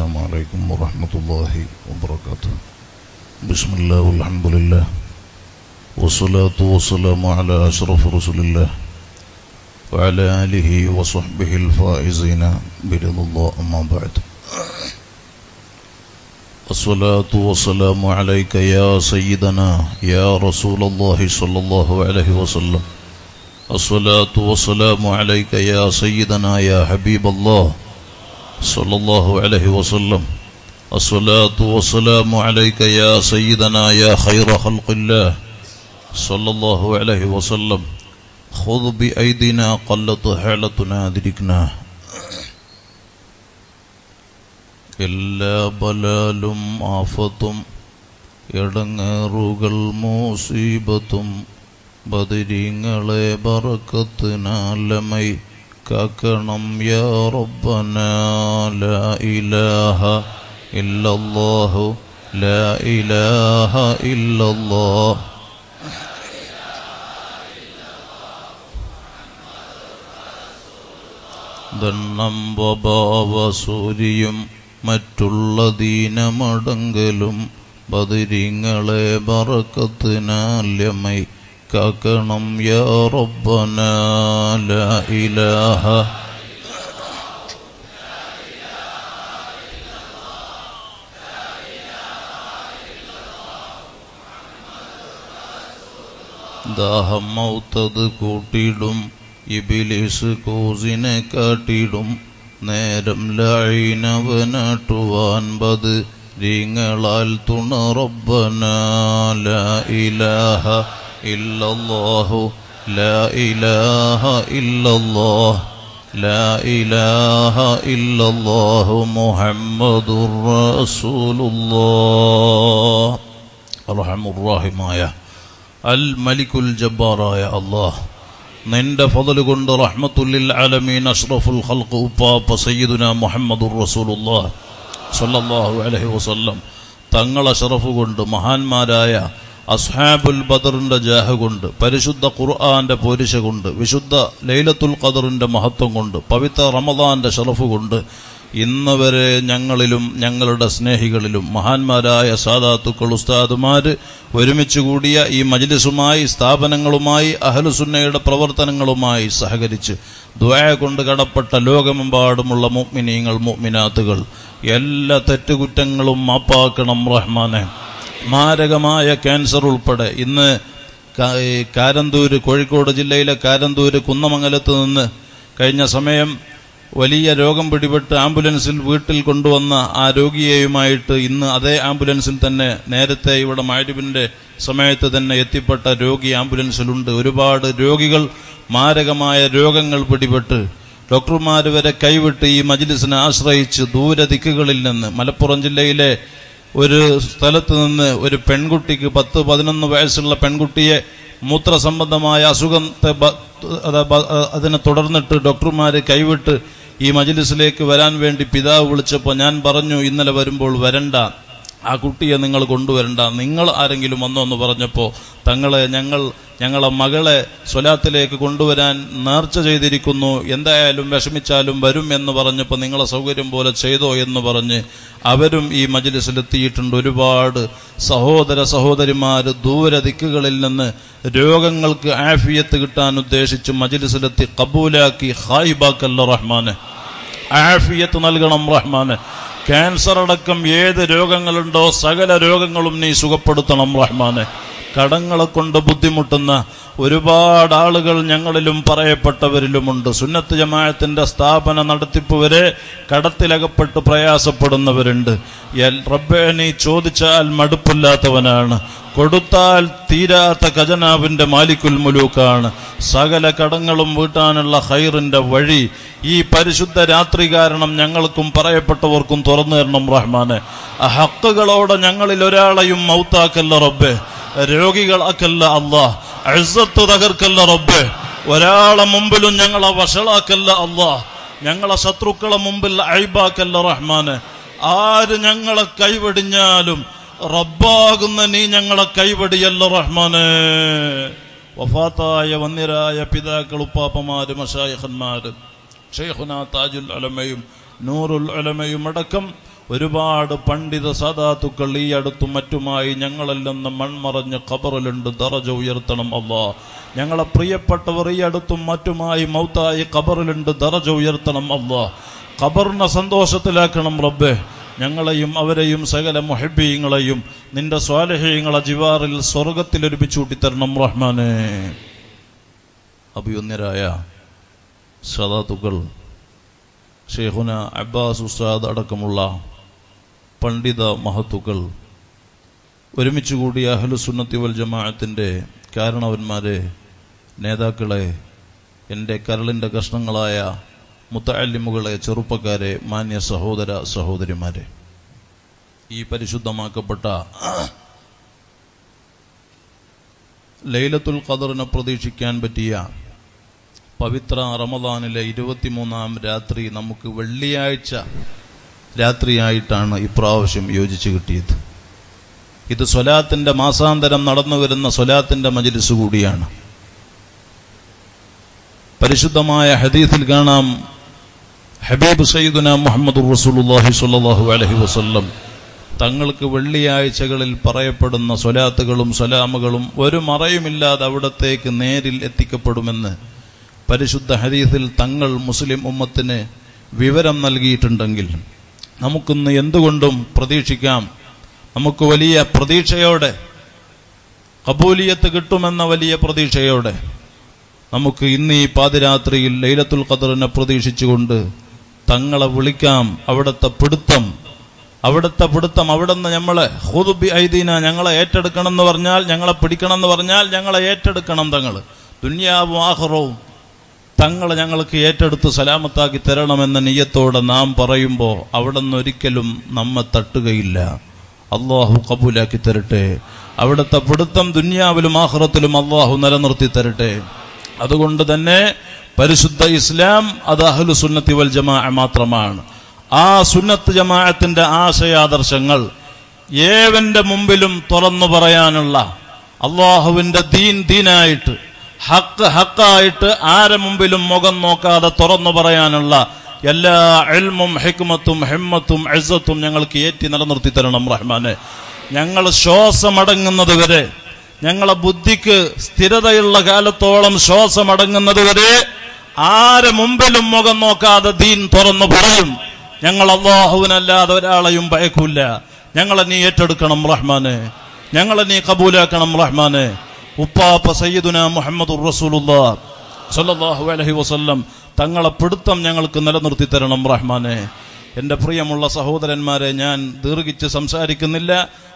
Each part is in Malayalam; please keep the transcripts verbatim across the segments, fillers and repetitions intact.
السلام عليكم ورحمة الله وبركاته. بسم الله والحمد لله والصلاة والسلام على أشرف رسول الله وعلى آله وصحبه الفائزين برضا الله. أما بعد. الصلاة والسلام عليك يا سيدنا يا رسول الله صلى الله عليه وسلم. الصلاة والسلام عليك يا سيدنا يا حبيب الله صلى الله عليه وسلم. الصلاة والسلام عليك يا سيدنا يا خير خلق الله صلى الله عليه وسلم. خذ بأيدينا قلت حالتنا أدركنا إلا بلال آفة إدنغروغ المصيبة بدرينغلي بركتنا لمي كاكنم يا ربنا. لا إله إلا الله لا إله إلا الله ധനം വഭാവസൂരിയും മറ്റുള്ള ദീനമടങ്കലും ബദരീങ്ങളെ ബറക്കത്തിനാല്യമായി കാക്കണം യാ റബ്ബനാ. ലാ ഇലാഹ ദാഹം മൗത്തത് കൂട്ടിയിടും ഇബിലിസ് കോസിനെ കാട്ടിടും നേരം ലൈനവനാട്ടുവാൻ ബത് ദീങ്ങളാൽ തുണ റബ്ബനാ. ലാ ഇലാഹ ഇല്ലല്ലാഹു ലാ ഇലാഹ ഇല്ലല്ലാഹ് ലാ ഇലാഹ ഇല്ലല്ലാഹു മുഹമ്മദുർ റസൂലുള്ളാഹ്. അർഹമുർ റഹീമായ അൽ മലിക്കുൽ ജബ്ബാറായ അല്ലാഹ്, നിന്റെ ഫദൽ കൊണ്ട് റഹ്മത്തുല്ലിൽ ആലമീൻ അഷ്റഫുൽ ഖൽഖ് ഉപ്പാപ്പ സയ്യിദുന മുഹമ്മദുർ റസൂലുള്ളാഹ് സല്ലല്ലാഹു അലൈഹി വസല്ലം തങ്ങളെ ശറഫ് കൊണ്ട്, മഹാന്മാരായ അസ്ഹാബുൽ ബദറിൻ്റെ ജാഹ് കൊണ്ട്, പരിശുദ്ധ ഖുർആൻ്റെ പോരിശ കൊണ്ട്, വിശുദ്ധ ലൈലത്തുൽ ഖദറിൻ്റെ മഹത്വം കൊണ്ട്, പവിത്ര റമദാൻ്റെ ശറഫ് കൊണ്ട് ഇന്ന് വരെ ഞങ്ങളിലും ഞങ്ങളുടെ സ്നേഹികളിലും മഹാന്മാരായ സാദാത്തുക്കൾ ഉസ്താദുമാർ ഒരുമിച്ച് കൂടിയ ഈ മജ്ലിസുമായി, സ്ഥാപനങ്ങളുമായി, അഹ്ലുസുന്നയുടെ പ്രവർത്തനങ്ങളുമായി സഹകരിച്ച് ദുആ കൊണ്ട് കടപ്പെട്ട ലോകമെമ്പാടുമുള്ള മുഅ്മിനീങ്ങൾ, മുഅ്മിനാത്തുകൾ എല്ലാ തെറ്റുകുറ്റങ്ങളും മാപ്പാക്കണം റഹ്മാനെ. മാരകമായ ക്യാൻസർ ഉൾപ്പെടെ ഇന്ന് കാരന്തൂർ, കോഴിക്കോട് ജില്ലയിലെ കാരന്തൂർ കുന്നമംഗലത്ത് നിന്ന് കഴിഞ്ഞ സമയം വലിയ രോഗം പിടിപെട്ട് ആംബുലൻസിൽ വീട്ടിൽ കൊണ്ടുവന്ന ആ രോഗിയെയുമായിട്ട് ഇന്ന് അതേ ആംബുലൻസിൽ തന്നെ നേരത്തെ ഇവിടെ മഗ്‌രിബിൻ്റെ സമയത്ത് തന്നെ എത്തിപ്പെട്ട രോഗി ആംബുലൻസിലുണ്ട്. ഒരുപാട് രോഗികൾ മാരകമായ രോഗങ്ങൾ പിടിപെട്ട് ഡോക്ടർമാർ വരെ കൈവിട്ട് ഈ മജ്ലിസിനെ ആശ്രയിച്ച് ദൂര ദിക്കുകളിൽ നിന്ന്, മലപ്പുറം ജില്ലയിലെ ഒരു സ്ഥലത്ത് നിന്ന് ഒരു പെൺകുട്ടിക്ക്, പത്ത് പതിനൊന്ന് വയസ്സുള്ള പെൺകുട്ടിയെ മൂത്രസംബന്ധമായ അസുഖത്തെ അതിനെ തുടർന്നിട്ട് ഡോക്ടർമാർ കൈവിട്ട് ഈ മജ്ലിസിലേക്ക് വരാൻ വേണ്ടി പിതാവ് വിളിച്ചപ്പോൾ ഞാൻ പറഞ്ഞു, ഇന്നലെ വരുമ്പോൾ വരണ്ട, ആ കുട്ടിയെ നിങ്ങൾ കൊണ്ടുവരണ്ട, നിങ്ങൾ ആരെങ്കിലും വന്നോ എന്ന് പറഞ്ഞപ്പോൾ തങ്ങളെ ഞങ്ങൾ ഞങ്ങളെ മകളെ സ്വലാത്തിലേക്ക് കൊണ്ടുവരാൻ നേർച്ച ചെയ്തിരിക്കുന്നു, എന്തായാലും വിഷമിച്ചാലും വരും എന്ന് പറഞ്ഞപ്പോൾ നിങ്ങളെ സൗകര്യം പോലെ ചെയ്തോ എന്ന് പറഞ്ഞ് അവരും ഈ മജ്ലിസിലെത്തിയിട്ടുണ്ട്. ഒരുപാട് സഹോദര സഹോദരിമാർ ദൂര ദിക്കുകളിൽ നിന്ന് രോഗങ്ങൾക്ക് ആഫിയത്ത് കിട്ടാൻ ഉദ്ദേശിച്ച് മജ്ലിസിലെത്തി കബൂലാക്കി. ഹായിബാക്കല്ല റഹ്മാനെ, ആഫിയത്ത് നൽകണം റഹ്മാനെ. ക്യാൻസർ അടക്കം ഏത് രോഗങ്ങളുണ്ടോ സകല രോഗങ്ങളും നീ സുഖപ്പെടുത്തണം റഹ്മാനെ. കടങ്ങളെ കൊണ്ട് ബുദ്ധിമുട്ടുന്ന ഒരുപാട് ആളുകൾ ഞങ്ങളിലും പറയപ്പെട്ടവരിലുമുണ്ട്. സുന്നത്ത് ജമാഅത്തിൻ്റെ സ്ഥാപന നടത്തിപ്പ് വരെ കടത്തിലകപ്പെട്ട് പ്രയാസപ്പെടുന്നവരുണ്ട്. റബ്ബേ, നീ ചോദിച്ചാൽ മടുപ്പില്ലാത്തവനാണ്, കൊടുത്താൽ തീരാത്ത ഖജനാവിൻ്റെ മാലിക്കുൽ മുലൂക്കാണ്. സകല കടങ്ങളും വീട്ടാനുള്ള ഖൈറിൻ്റെ വഴി ഈ പരിശുദ്ധ രാത്രി കാരണം ഞങ്ങൾക്കും പറയപ്പെട്ടവർക്കും തുറന്നു തരണം റഹ്മാനെ. ആ ഹക്കുകളോടെ ഞങ്ങളിൽ ഒരാളെയും മൗത്താക്കല്ല റബ്ബേ, രോഗികളാക്കല്ല അല്ലാഹ്, ഇസ്സത്ത് തകർക്കല്ല റബ്ബേ, ഒരാളെ മുമ്പിലും ഞങ്ങളെ വഷളാക്കല്ല അല്ലാഹ്, ഞങ്ങളെ ശത്രുക്കളെ മുമ്പിൽ ഐബാക്കല്ല റഹ്മാനെ. ആര് ഞങ്ങളെ കൈവെടിഞ്ഞാലും റബ്ബാകുന്ന നീ ഞങ്ങളെ കൈവെടിയല്ല റഹ്മാനെ. വഫാത്തായ വന്നിരായ പിതാക്കൾ, ഉപ്പാപ്പമാര്, മശായിഖന്മാര്, ഷെയ്ഖുനാ താജുൽ ഉലമയും നൂറുൽ ഉലമയും അടക്കം ഒരുപാട് പണ്ഡിത സാദാത്തുക്കൾ ഈ അടുത്തും മറ്റുമായി ഞങ്ങളെല്ലാം മൺമറഞ്ഞ് ഖബറിലുണ്ട്. ദറജ ഉയർത്തണം അല്ലാ. ഞങ്ങളെ പ്രിയപ്പെട്ടവർ ഈ അടുത്തും മറ്റുമായി മൗത്തായി ഖബറിലുണ്ട്. ദറജ ഉയർത്തണം അല്ലാ. ഖബറിനെ സന്തോഷത്തിലാക്കണം റബ്ബേ. ഞങ്ങളെയും അവരെയും സകല മുഹബ്ബീങ്ങളെയും നിന്റെ സ്വാലിഹീങ്ങളെ ജിവാറിൽ സ്വർഗത്തിൽ ഒരുമിച്ചൂട്ടിത്തരണം റഹ്മാനെ. അഭിയുന്നരായ സദാത്തുക്കൾ, ഷെയ്ഖുന അബ്ബാസ് ഉസ്താദ് അടക്കമുള്ള പണ്ഡിത മഹത്തുക്കൾ ഒരുമിച്ച് കൂടിയ അഹ്ലുസുന്നത്തി വൽ ജമാഅത്തിൻ്റെ കാരണവന്മാരെ, നേതാക്കളെ, എൻ്റെ കരളിൻ്റെ കഷ്ണങ്ങളായ മുത്തഅല്ലിമുകളെ, ചെറുപ്പക്കാരെ, മാന്യ സഹോദര സഹോദരിമാരെ, ഈ പരിശുദ്ധമാക്കപ്പെട്ട ലൈലത്തുൽ ഖദറിനെ പ്രതീക്ഷിക്കാൻ പറ്റിയ പവിത്ര റമദാനിലെ ഇരുപത്തിമൂന്നാം രാത്രി നമുക്ക് വെള്ളിയാഴ്ച രാത്രിയായിട്ടാണ് ഇപ്രാവശ്യം യോജിച്ച് കിട്ടിയത്. ഇത് സ്വലാത്തിൻ്റെ മാസാന്തരം നടന്നു വരുന്ന സ്വലാത്തിൻ്റെ മജ്‌ലിസ് കൂടിയാണ്. പരിശുദ്ധമായ ഹദീസിൽ കാണാം, ഹബീബ് സയ്യിദുനാ മുഹമ്മദ് റസൂലുള്ളാഹി സ്വല്ലല്ലാഹു അലൈഹി വസല്ലം തങ്ങൾക്ക് വെള്ളിയാഴ്ചകളിൽ പറയപ്പെടുന്ന സ്വലാത്തുകളും സലാമുകളും ഒരു മറയുമില്ലാതെ അവിടത്തേക്ക് നേരിൽ എത്തിക്കപ്പെടുമെന്ന് പരിശുദ്ധ ഹദീസിൽ തങ്ങൾ മുസ്ലിം ഉമ്മത്തിന് വിവരം നൽകിയിട്ടുണ്ടെങ്കിൽ നമുക്കിന്ന് എന്തുകൊണ്ടും പ്രതീക്ഷിക്കാം. നമുക്ക് വലിയ പ്രതീക്ഷയോടെ, കബൂലിയത്ത് കിട്ടുമെന്ന വലിയ പ്രതീക്ഷയോടെ നമുക്ക് ഇന്ന് ഈ പാതിരാത്രിയിൽ ലൈലത്തുൽ ഖദറിനെ പ്രതീക്ഷിച്ചുകൊണ്ട് തങ്ങളെ വിളിക്കാം. അവിടുത്തെ പിടുത്തം അവിടുത്തെ പിടുത്തം അവിടെ നിന്ന് ഞമ്മളെ ഹുദുബി ഐദീന, ഞങ്ങളെ ഏറ്റെടുക്കണം എന്ന് പറഞ്ഞാൽ, ഞങ്ങളെ പിടിക്കണം എന്ന് പറഞ്ഞാൽ ഞങ്ങളെ ഏറ്റെടുക്കണം. തങ്ങൾ ദുനിയാവും ആഖിറവും തങ്ങളെ ഞങ്ങൾക്ക് ഏറ്റെടുത്ത് സലാമത്താക്കി തരണമെന്ന നിയ്യത്തോടെ നാം പറയുമ്പോൾ അവിടെ നിന്ന് ഒരിക്കലും നമ്മെ തട്ടുകയില്ല. അള്ളാഹു കബൂലാക്കി തരട്ടെ. അവിടുത്തെ പിടുത്തം ദുനിയാവിലും ആഖിറത്തിലും അള്ളാഹു നിലനിർത്തി തരട്ടെ. അതുകൊണ്ട് തന്നെ പരിശുദ്ധ ഇസ്ലാം അത് അഹ്ലു സുന്നത്തി വൽ ജമാഅ മാത്രമാണ്. ആ സുന്നത്ത് ജമാഅത്തിന്റെ ആശയാദർശങ്ങൾ ഏവന്റെ മുമ്പിലും തുറന്നു പറയാനുള്ള, അള്ളാഹുവിൻ്റെ ദീൻ ദീനായിട്ട്, ഹക്ക് ഹക്കായിട്ട് ആരെ മുമ്പിലും മുഖം നോക്കാതെ തുറന്നു പറയാനുള്ള എല്ലാ ഇൽമും ഹിക്മത്തും ഹിമ്മത്തും ഇസ്സത്തും ഞങ്ങൾക്ക് ഏറ്റി നിലനിർത്തി തരണം റഹ്മാനെ. ഞങ്ങൾ ശ്വാസമടങ്ങുന്നത് വരെ, ഞങ്ങളെ ബുദ്ധിക്ക് സ്ഥിരതയുള്ള കാലത്തോളം ശ്വാസമടങ്ങുന്നത് വരെ ആരെ മുമ്പിലും മുഖം നോക്കാതെ ദീൻ തുറന്നു പറയും. ഞങ്ങൾ അള്ളാഹുവിനല്ലാതെ ഒരാളെയും ഭയക്കൂല്ല. ഞങ്ങളെ നീ ഏറ്റെടുക്കണം റഹ്മാനെ, ഞങ്ങളെ നീ കബൂലാക്കണം റഹ്മാനെ. ഉപ്പാപ്പ സയ്യിദുനാ മുഹമ്മദ് റസൂലുള്ളാഹി സ്വല്ലല്ലാഹു അലൈഹി വസല്ലം തങ്ങളെ പിടുത്തം ഞങ്ങൾക്ക് നിലനിർത്തി തരണം റഹ്മാനെ. എൻ്റെ പ്രിയമുള്ള സഹോദരന്മാരെ, ഞാൻ ദീർഘിച്ച് സംസാരിക്കുന്നില്ല.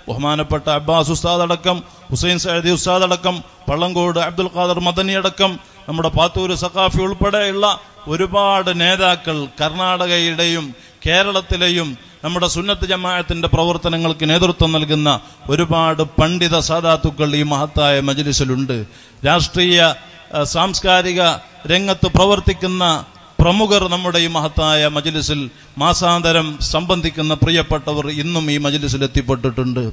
ബഹുമാനപ്പെട്ട അബ്ബാസ് ഉസ്താദ് അടക്കം, ഹുസൈൻ സഅദി ഉസ്താദ് അടക്കം, പള്ളങ്കോട് അബ്ദുൽ ഖാദർ മദനി അടക്കം, നമ്മുടെ പാത്തൂര് സഖാഫി ഉൾപ്പെടെയുള്ള ഒരുപാട് നേതാക്കൾ കർണാടകയുടെയും കേരളത്തിലെയും നമ്മുടെ സുന്നത്ത് ജമാഅത്തിൻ്റെ പ്രവർത്തനങ്ങൾക്ക് നേതൃത്വം നൽകുന്ന ഒരുപാട് പണ്ഡിത സാദാത്തുക്കൾ ഈ മഹത്തായ മജ്‌ലിസിലുണ്ട്. രാഷ്ട്രീയ സാംസ്കാരിക രംഗത്ത് പ്രവർത്തിക്കുന്ന പ്രമുഖർ നമ്മുടെ ഈ മഹത്തായ മജ്‌ലിസിൽ മാസാന്തരം സംബന്ധിക്കുന്ന പ്രിയപ്പെട്ടവർ ഇന്നും ഈ മജ്‌ലിസിൽ എത്തിപ്പെട്ടിട്ടുണ്ട്.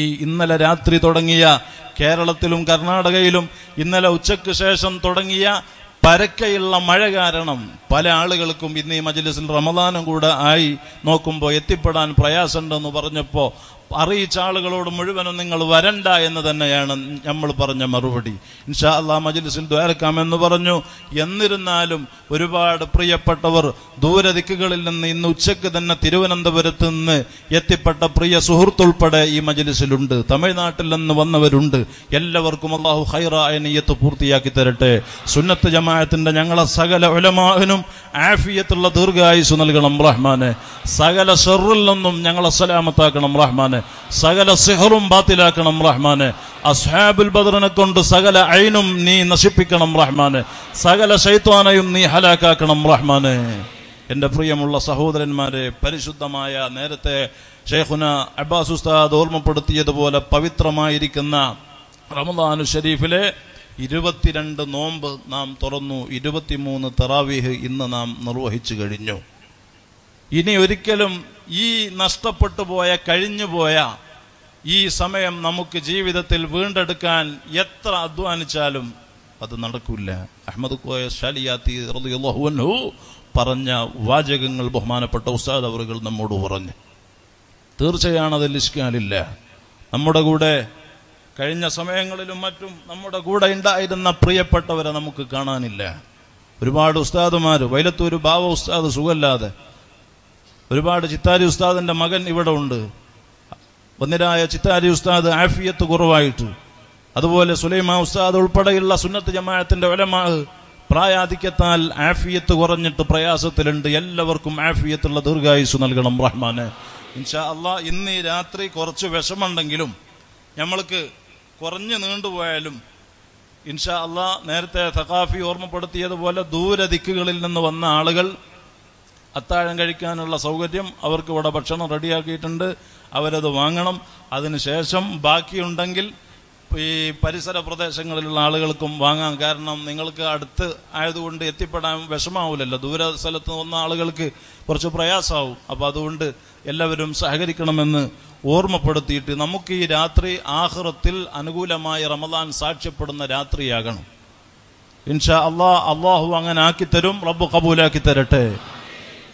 ഈ ഇന്നലെ രാത്രി തുടങ്ങിയ കേരളത്തിലും കർണാടകയിലും ഇന്നലെ ഉച്ചയ്ക്ക് ശേഷം തുടങ്ങിയ പരക്കെയുള്ള മഴ കാരണം പല ആളുകൾക്കും ഇന്ന് ഈ മജ്‌ലിസിൽ റമദാനും കൂടെ ആയി നോക്കുമ്പോൾ എത്തിപ്പെടാൻ പ്രയാസമുണ്ടെന്ന് പറഞ്ഞപ്പോൾ അറിയിച്ച ആളുകളോട് മുഴുവനും നിങ്ങൾ വരണ്ട എന്ന് തന്നെയാണ് നമ്മൾ പറഞ്ഞ മറുപടി. ഇൻഷാ അള്ളാ മജ്‌ലിസിൽ ദ്വാരക്കാമെന്ന് പറഞ്ഞു. എന്നിരുന്നാലും ഒരുപാട് പ്രിയപ്പെട്ടവർ ദൂരദിക്കുകളിൽ നിന്ന് ഇന്ന് ഉച്ചയ്ക്ക് തന്നെ തിരുവനന്തപുരത്ത് നിന്ന് എത്തിപ്പെട്ട പ്രിയ സുഹൃത്തുൾപ്പെടെ ഈ മജ്‌ലിസിലുണ്ട്. തമിഴ്നാട്ടിൽ നിന്ന് വന്നവരുണ്ട്. എല്ലാവർക്കും അള്ളാഹു ഖൈറായ നിയ്യത്ത് പൂർത്തിയാക്കി തരട്ടെ. സുന്നത്ത് ജമാഅത്തിന്റെ ഞങ്ങളെ സകല ഉലമാഅനും ആഫിയത്തുള്ള ദീർഘായുസ് നൽകണം റഹ്മാനെ. സകല ശർറിൽ നിന്നും ഞങ്ങളെ സലാമത്താക്കണം റഹ്മാനെ. സകല സിഹറും ബാത്തിലാക്കണം റഹ്മാനെ. അസ്ഹാബുൽ ബദറിനെ കൊണ്ട് സകല ഐനും നീ നശിപ്പിക്കണം റഹ്മാനെ. സകല ശൈത്വാനെയും നീ ഹലാക്കാക്കണം റഹ്മാനെ. എൻ്റെ പ്രിയമുള്ള സഹോദരന്മാരെ, പരിശുദ്ധമായ നേരത്തെ ഷെയ്ഖുന അബ്ബാസ് ഉസ്താദ് ഓർമ്മപ്പെടുത്തിയതുപോലെ പവിത്രമായിരിക്കുന്ന റമദാനു ഷരീഫിലെ ഇരുപത്തിരണ്ട് നോമ്പ് നാം തുറന്നു. ഇരുപത്തിമൂന്ന് തറാവീഹ് ഇന്ന് നാം നിർവഹിച്ചു കഴിഞ്ഞു. ഇനി ഒരിക്കലും ഈ നഷ്ടപ്പെട്ടു പോയ കഴിഞ്ഞുപോയ ഈ സമയം നമുക്ക് ജീവിതത്തിൽ വീണ്ടെടുക്കാൻ എത്ര അധ്വാനിച്ചാലും അത് നടക്കില്ല. അഹ്മദ് കോയ ശാലിയാത്തി റളിയല്ലാഹു അൻഹു പറഞ്ഞ വാചകങ്ങൾ ബഹുമാനപ്പെട്ട ഉസ്താദ് അവറുകൾ നമ്മോട് പറഞ്ഞു. തീർച്ചയാണ് അതിൽ ഇഷ്കാലില്ല. നമ്മുടെ കൂടെ കഴിഞ്ഞ സമയങ്ങളിലും മറ്റും നമ്മുടെ കൂടെ ഉണ്ടായിരുന്ന പ്രിയപ്പെട്ടവരെ നമുക്ക് കാണാനില്ല. ഒരുപാട് ഉസ്താദുമാർ, വൈലത്തൂർ ബാവ ഉസ്താദ് സുഖമില്ലാതെ, ഒരുപാട് ചിത്താരി ഉസ്താദിൻ്റെ മകൻ ഇവിടെ ഉണ്ട്, വന്നിരായ ചിത്താരി ഉസ്താദ് ആഫിയത്ത് കുറവായിട്ട്, അതുപോലെ സുലൈമാ ഉസ്താദ് ഉൾപ്പെടെയുള്ള സുന്നത്ത് ജമാഅത്തിൻ്റെ ഉലമാ പ്രായാധിക്യത്താൽ ആഫിയത്ത് കുറഞ്ഞിട്ട് പ്രയാസത്തിലുണ്ട്. എല്ലാവർക്കും ആഫിയത്തുള്ള ദീർഘായുസ് നൽകണം റഹ്മാനെ, ഇൻഷാ അള്ളാ. ഇന്ന് രാത്രി കുറച്ച് വിഷമുണ്ടെങ്കിലും നമ്മൾക്ക് കുറഞ്ഞു നീണ്ടുപോയാലും ഇൻഷാ അള്ളാ, നേരത്തെ തഖാഫി ഓർമ്മപ്പെടുത്തിയതുപോലെ ദൂര ദിക്കുകളിൽ നിന്ന് വന്ന ആളുകൾ അത്താഴം കഴിക്കാനുള്ള സൗകര്യം അവർക്ക് ഇവിടെ ഭക്ഷണം റെഡിയാക്കിയിട്ടുണ്ട്, അവരത് വാങ്ങണം. അതിനുശേഷം ബാക്കിയുണ്ടെങ്കിൽ ഈ പരിസര പ്രദേശങ്ങളിലുള്ള ആളുകൾക്കും വാങ്ങാം. കാരണം നിങ്ങൾക്ക് അടുത്ത് ആയതുകൊണ്ട് എത്തിപ്പെടാൻ വിഷമാവില്ലല്ലോ, ദൂര സ്ഥലത്ത് വന്ന ആളുകൾക്ക് കുറച്ച് പ്രയാസമാവും. അപ്പോൾ അതുകൊണ്ട് എല്ലാവരും സഹകരിക്കണമെന്ന് ഓർമ്മപ്പെടുത്തിയിട്ട് നമുക്ക് ഈ രാത്രി ആഖിറത്തിൽ അനുകൂലമായി റമദാൻ സാക്ഷ്യപ്പെടുന്ന രാത്രിയാകണം ഇൻഷാ അള്ളാ. അള്ളാഹു അങ്ങനെ ആക്കിത്തരും, റബ്ബ് കബൂലാക്കി തരട്ടെ.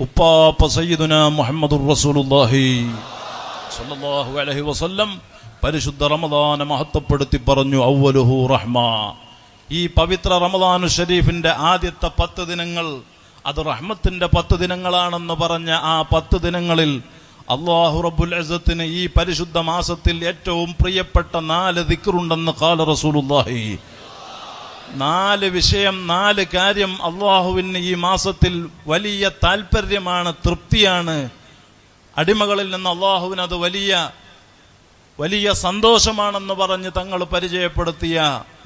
ഉപ്പാപ്പ സയ്യിദുന മുഹമ്മദുർ റസൂലുള്ളാഹി സ്വല്ലല്ലാഹു അലൈഹി വസല്ലം പരിശുദ്ധ റമദാനെ മഹത്വപ്പെടുത്തി പറഞ്ഞു, അവ്വലുഹു റഹ്മ. ഈ പവിത്ര റമദാനു ഷരീഫിൻ്റെ ആദ്യത്തെ പത്ത് ദിനങ്ങൾ അത് റഹ്മത്തിൻ്റെ പത്ത് ദിനങ്ങളാണെന്ന് പറഞ്ഞ ആ പത്ത് ദിനങ്ങളിൽ അള്ളാഹു റബ്ബുൽ ഇസ്സത്തിന് ഈ പരിശുദ്ധ മാസത്തിൽ ഏറ്റവും പ്രിയപ്പെട്ട നാല് ദിക്റുണ്ടെന്ന് ഖാല റസൂലുള്ളാഹി. നാല് വിഷയം, നാല് കാര്യം അള്ളാഹുവിന് ഈ മാസത്തിൽ വലിയ താല്പര്യമാണ്, തൃപ്തിയാണ്. അടിമകളിൽ നിന്ന് അള്ളാഹുവിന് അത് വലിയ വലിയ സന്തോഷമാണെന്ന് പറഞ്ഞ് തങ്ങൾ പരിചയപ്പെടുത്തിയ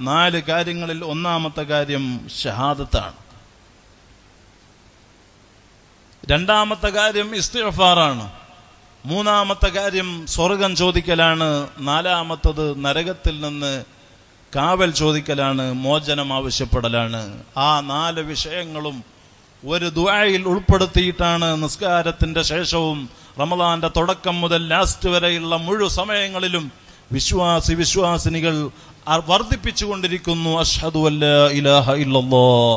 നാല് കാര്യങ്ങളിൽ ഒന്നാമത്തെ കാര്യം ഷഹാദത്താണ്, രണ്ടാമത്തെ കാര്യം ഇസ്തിഗ്ഫാറാണ്, മൂന്നാമത്തെ കാര്യം സ്വർഗം ചോദിക്കലാണ്, നാലാമത്തത് നരകത്തിൽ നിന്ന് കാവൽ ചോദിക്കലാണ്, മോചനം ആവശ്യപ്പെടലാണ്. ആ നാല് വിഷയങ്ങളും ഒരു ദുആയിൽ ഉൾപ്പെടുത്തിയിട്ടാണ് നിസ്കാരത്തിൻ്റെ ശേഷവും റമദാന്റെ തുടക്കം മുതൽ ലാസ്റ്റ് വരെയുള്ള മുഴു സമയങ്ങളിലും വിശ്വാസി വിശ്വാസിനികൾ വർദ്ധിപ്പിച്ചുകൊണ്ടിരിക്കുന്നു. അഷ്ഹദു അല്ലാ ഇലാഹ ഇല്ലല്ലാഹ്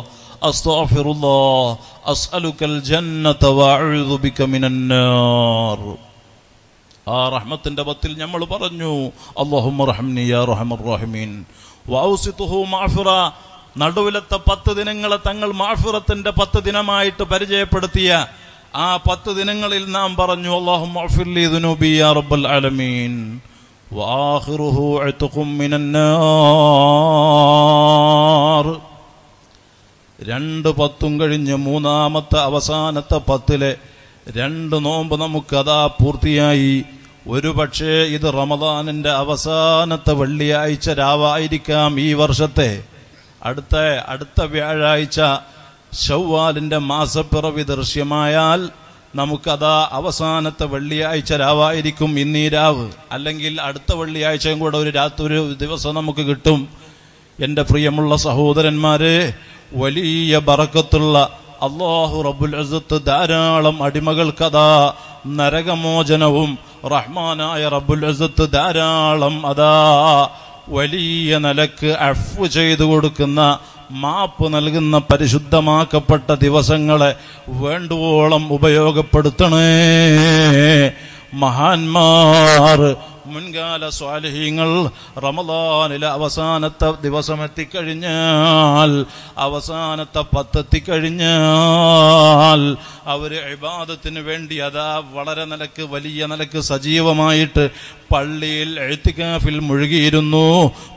അസ്തഗ്ഫിറുല്ലാഹ് അസ്അലുക്കൽ ജന്നത വഅഊദു ബിക മിനന്നാർ. ആ റഹ്മത്തിന്റെ പത്തിൽ നമ്മൾ പറഞ്ഞു, അല്ലാഹുമ്മ റഹ്മനി യാ റഹ്മർ റഹീമീൻ വഔസിതുഹു മഅഫറ. നടുവിലത്തെ പത്ത് ദിനങ്ങളെ തങ്ങൾ മഅഫറത്തിന്റെ പത്ത് ദിനമായിട്ട് പരിചയപ്പെടുത്തിയ ആ പത്ത് ദിനങ്ങളിൽ നാം പറഞ്ഞു, അല്ലാഹുമ്മ അഗ്ഫിർ ലീ ദുനൂബി യാ റബ്ബൽ ആലമീൻ വആഖിറുഹു അത്ഖും മിനന്നാർ. രണ്ട് പത്തും കഴിഞ്ഞ് മൂന്നാമത്തെ അവസാനത്തെ പത്തിലെ രണ്ട് നോമ്പ് നമുക്കതാ പൂർത്തിയായി. ഒരു പക്ഷേ ഇത് റമദാനിൻ്റെ അവസാനത്തെ വെള്ളിയാഴ്ച രാവായിരിക്കാം ഈ വർഷത്തെ. അടുത്ത അടുത്ത വ്യാഴാഴ്ച ശവ്വാലിൻ്റെ മാസപ്പിറവി ദൃശ്യമായാൽ നമുക്കതാ അവസാനത്തെ വെള്ളിയാഴ്ച രാവായിരിക്കും ഇന്നീ രാവ്. അല്ലെങ്കിൽ അടുത്ത വെള്ളിയാഴ്ചയും കൂടെ ഒരു രാത്രി ഒരു ദിവസം നമുക്ക് കിട്ടും. എൻ്റെ പ്രിയമുള്ള സഹോദരന്മാരെ, വലിയ ബറക്കത്തുള്ള അല്ലാഹു റബ്ബുൽ ഇസ്സത്ത് ധാരാളം അടിമകൾക്കതാ നരകമോചനവും റഹ്മാനായ റബ്ബുൽ ഇസ്സത്ത് ധാരാളം അതാ വലിയ നിലക്ക് അഫ്വ് ചെയ്തു കൊടുക്കുന്ന, മാപ്പ് നൽകുന്ന പരിശുദ്ധമാക്കപ്പെട്ട ദിവസങ്ങളെ വേണ്ടുവോളം ഉപയോഗപ്പെടുത്തണേ. മഹാന്മാർ, മുൻകാല സ്വാലിഹീങ്ങൾ റമദാനിലെ അവസാനത്തെ ദിവസമെത്തിക്കഴിഞ്ഞാൽ, അവസാനത്തെ പത്തെത്തിക്കഴിഞ്ഞാൽ അവർ ഇബാദത്തിന് വേണ്ടി അതാ വളരെ നിലക്ക് വലിയ നിലക്ക് സജീവമായിട്ട് പള്ളിയിൽ ഇഅ്തികാഫിൽ മുഴുകിയിരുന്നു.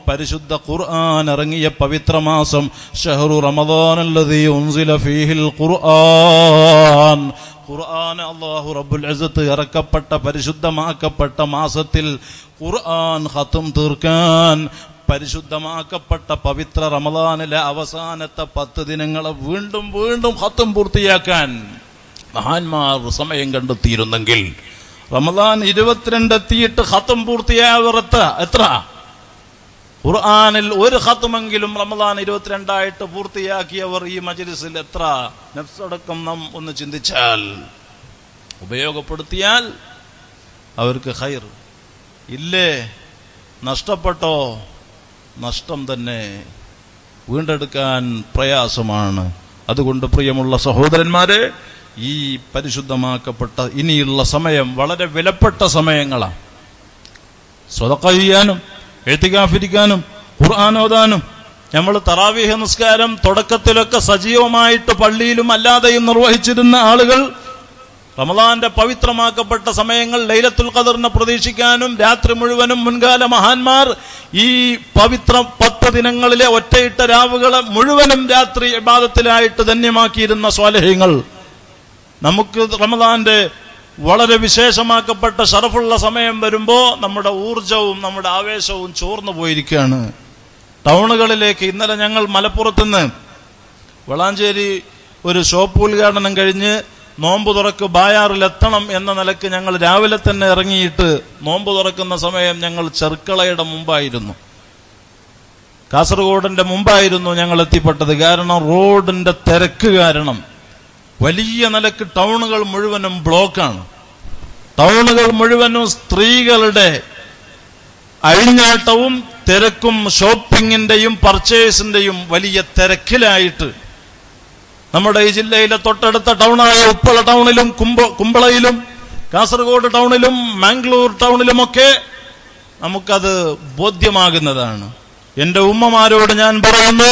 പരിശുദ്ധ ഖുർആൻ ഇറങ്ങിയ പവിത്രമാസം ഷഹ്റു റമദാനല്ലദീ ഉൻസില ഫീഹിൽ ഖുർആൻ, ഖുർആൻ അല്ലാഹു റബ്ബുൽ ഇസ്സത്ത് ഇറക്കപ്പെട്ട പരിശുദ്ധമാക്കപ്പെട്ട മാസത്തിൽ ഖുർആൻ ഖത്ം തീർക്കാൻ പരിശുദ്ധമാക്കപ്പെട്ട പവിത്ര റമദാനിലെ അവസാനത്തെ പത്ത് ദിനങ്ങളെ വീണ്ടും വീണ്ടും ഖത്ം പൂർത്തിയാക്കാൻ മഹാന്മാർ സമയം കണ്ടെത്തിയിരുന്നെങ്കിൽ റമദാൻ ഇരുപത്തിരണ്ട് എത്തിയിട്ട് ഖത്ം പൂർത്തിയാവറത്ത എത്ര? ഖുർആനിൽ ഒരു ഖത്മെങ്കിലും റമദാൻ ഇരുപത്തിരണ്ടായിട്ട് പൂർത്തിയാക്കിയവർ ഈ മജ്‌ലിസിൽ എത്ര? നഫ്സടക്കം നാം ഒന്ന് ചിന്തിച്ചാൽ, ഉപയോഗപ്പെടുത്തിയാൽ അവർക്ക് ഖൈർ ഇല്ലേ? നഷ്ടപ്പെട്ടോ? നഷ്ടം തന്നെ, വീണ്ടെടുക്കാൻ പ്രയാസമാണ്. അതുകൊണ്ട് പ്രിയമുള്ള സഹോദരന്മാരെ, ഈ പരിശുദ്ധമാക്കപ്പെട്ട ഇനിയുള്ള സമയം വളരെ വിലപ്പെട്ട സമയങ്ങളാണ്. സ്വതഖ ചെയ്യാനും എത്തിക്കാഫിരിക്കാനും ഖുർആൻ ഓതാനും നമ്മൾ തറാവീഹ് നമസ്കാരം തുടക്കത്തിലൊക്കെ സജീവമായിട്ട് പള്ളിയിലും അല്ലാതെയും നിർവഹിച്ചിരുന്ന ആളുകൾ റമളാന്റെ പവിത്രമാക്കപ്പെട്ട സമയങ്ങൾ ലൈലത്തുൽ ഖദറിനെ പ്രതീക്ഷിക്കാനും രാത്രി മുഴുവനും മുൻകാല മഹാന്മാർ ഈ പവിത്ര പത്ത് ദിനങ്ങളിലെ ഒറ്റയിട്ട രാവുകളെ മുഴുവനും രാത്രി ഇബാദത്തിലായിട്ട് ധന്യമാക്കിയിരുന്ന സ്വാലിഹ്യങ്ങൾ. നമുക്ക് റമളാന്റെ വളരെ വിശേഷമാക്കപ്പെട്ട ഷറഫുള്ള സമയം വരുമ്പോൾ നമ്മുടെ ഊർജവും നമ്മുടെ ആവേശവും ചോർന്നു പോയിരിക്കുകയാണ്. ടൗണുകളിലേക്ക് ഇന്നലെ ഞങ്ങൾ മലപ്പുറത്തുനിന്ന് വളാഞ്ചേരി ഒരു ഷോപ്പ് ഉദ്ഘാടനം കഴിഞ്ഞ് നോമ്പ് തുറക്ക് ബായാറിലെത്തണം എന്ന നിലക്ക് ഞങ്ങൾ രാവിലെ തന്നെ ഇറങ്ങിയിട്ട് നോമ്പ് തുറക്കുന്ന സമയം ഞങ്ങൾ ചെർക്കളയുടെ മുമ്പായിരുന്നു, കാസർഗോഡിന്റെ മുമ്പായിരുന്നു ഞങ്ങൾ എത്തിപ്പെട്ടത്. കാരണം റോഡിന്റെ തിരക്ക് കാരണം വലിയ നിലക്ക് ടൗണുകൾ മുഴുവനും ബ്ലോക്കാണ്. ടൗണുകൾ മുഴുവനും സ്ത്രീകളുടെ അഴിഞ്ഞാട്ടവും തിരക്കും ഷോപ്പിങ്ങിന്റെയും പർച്ചേസിന്റെയും വലിയ തിരക്കിലായിട്ട് നമ്മുടെ ഈ ജില്ലയിലെ തൊട്ടടുത്ത ടൗണായ ഉപ്പള ടൗണിലും കുമ്പ കുമ്പളയിലും കാസർഗോഡ് ടൗണിലും മാംഗ്ലൂർ ടൗണിലുമൊക്കെ നമുക്കത് ബോധ്യമാകുന്നതാണ്. എൻ്റെ ഉമ്മമാരോട് ഞാൻ പറയുന്നു,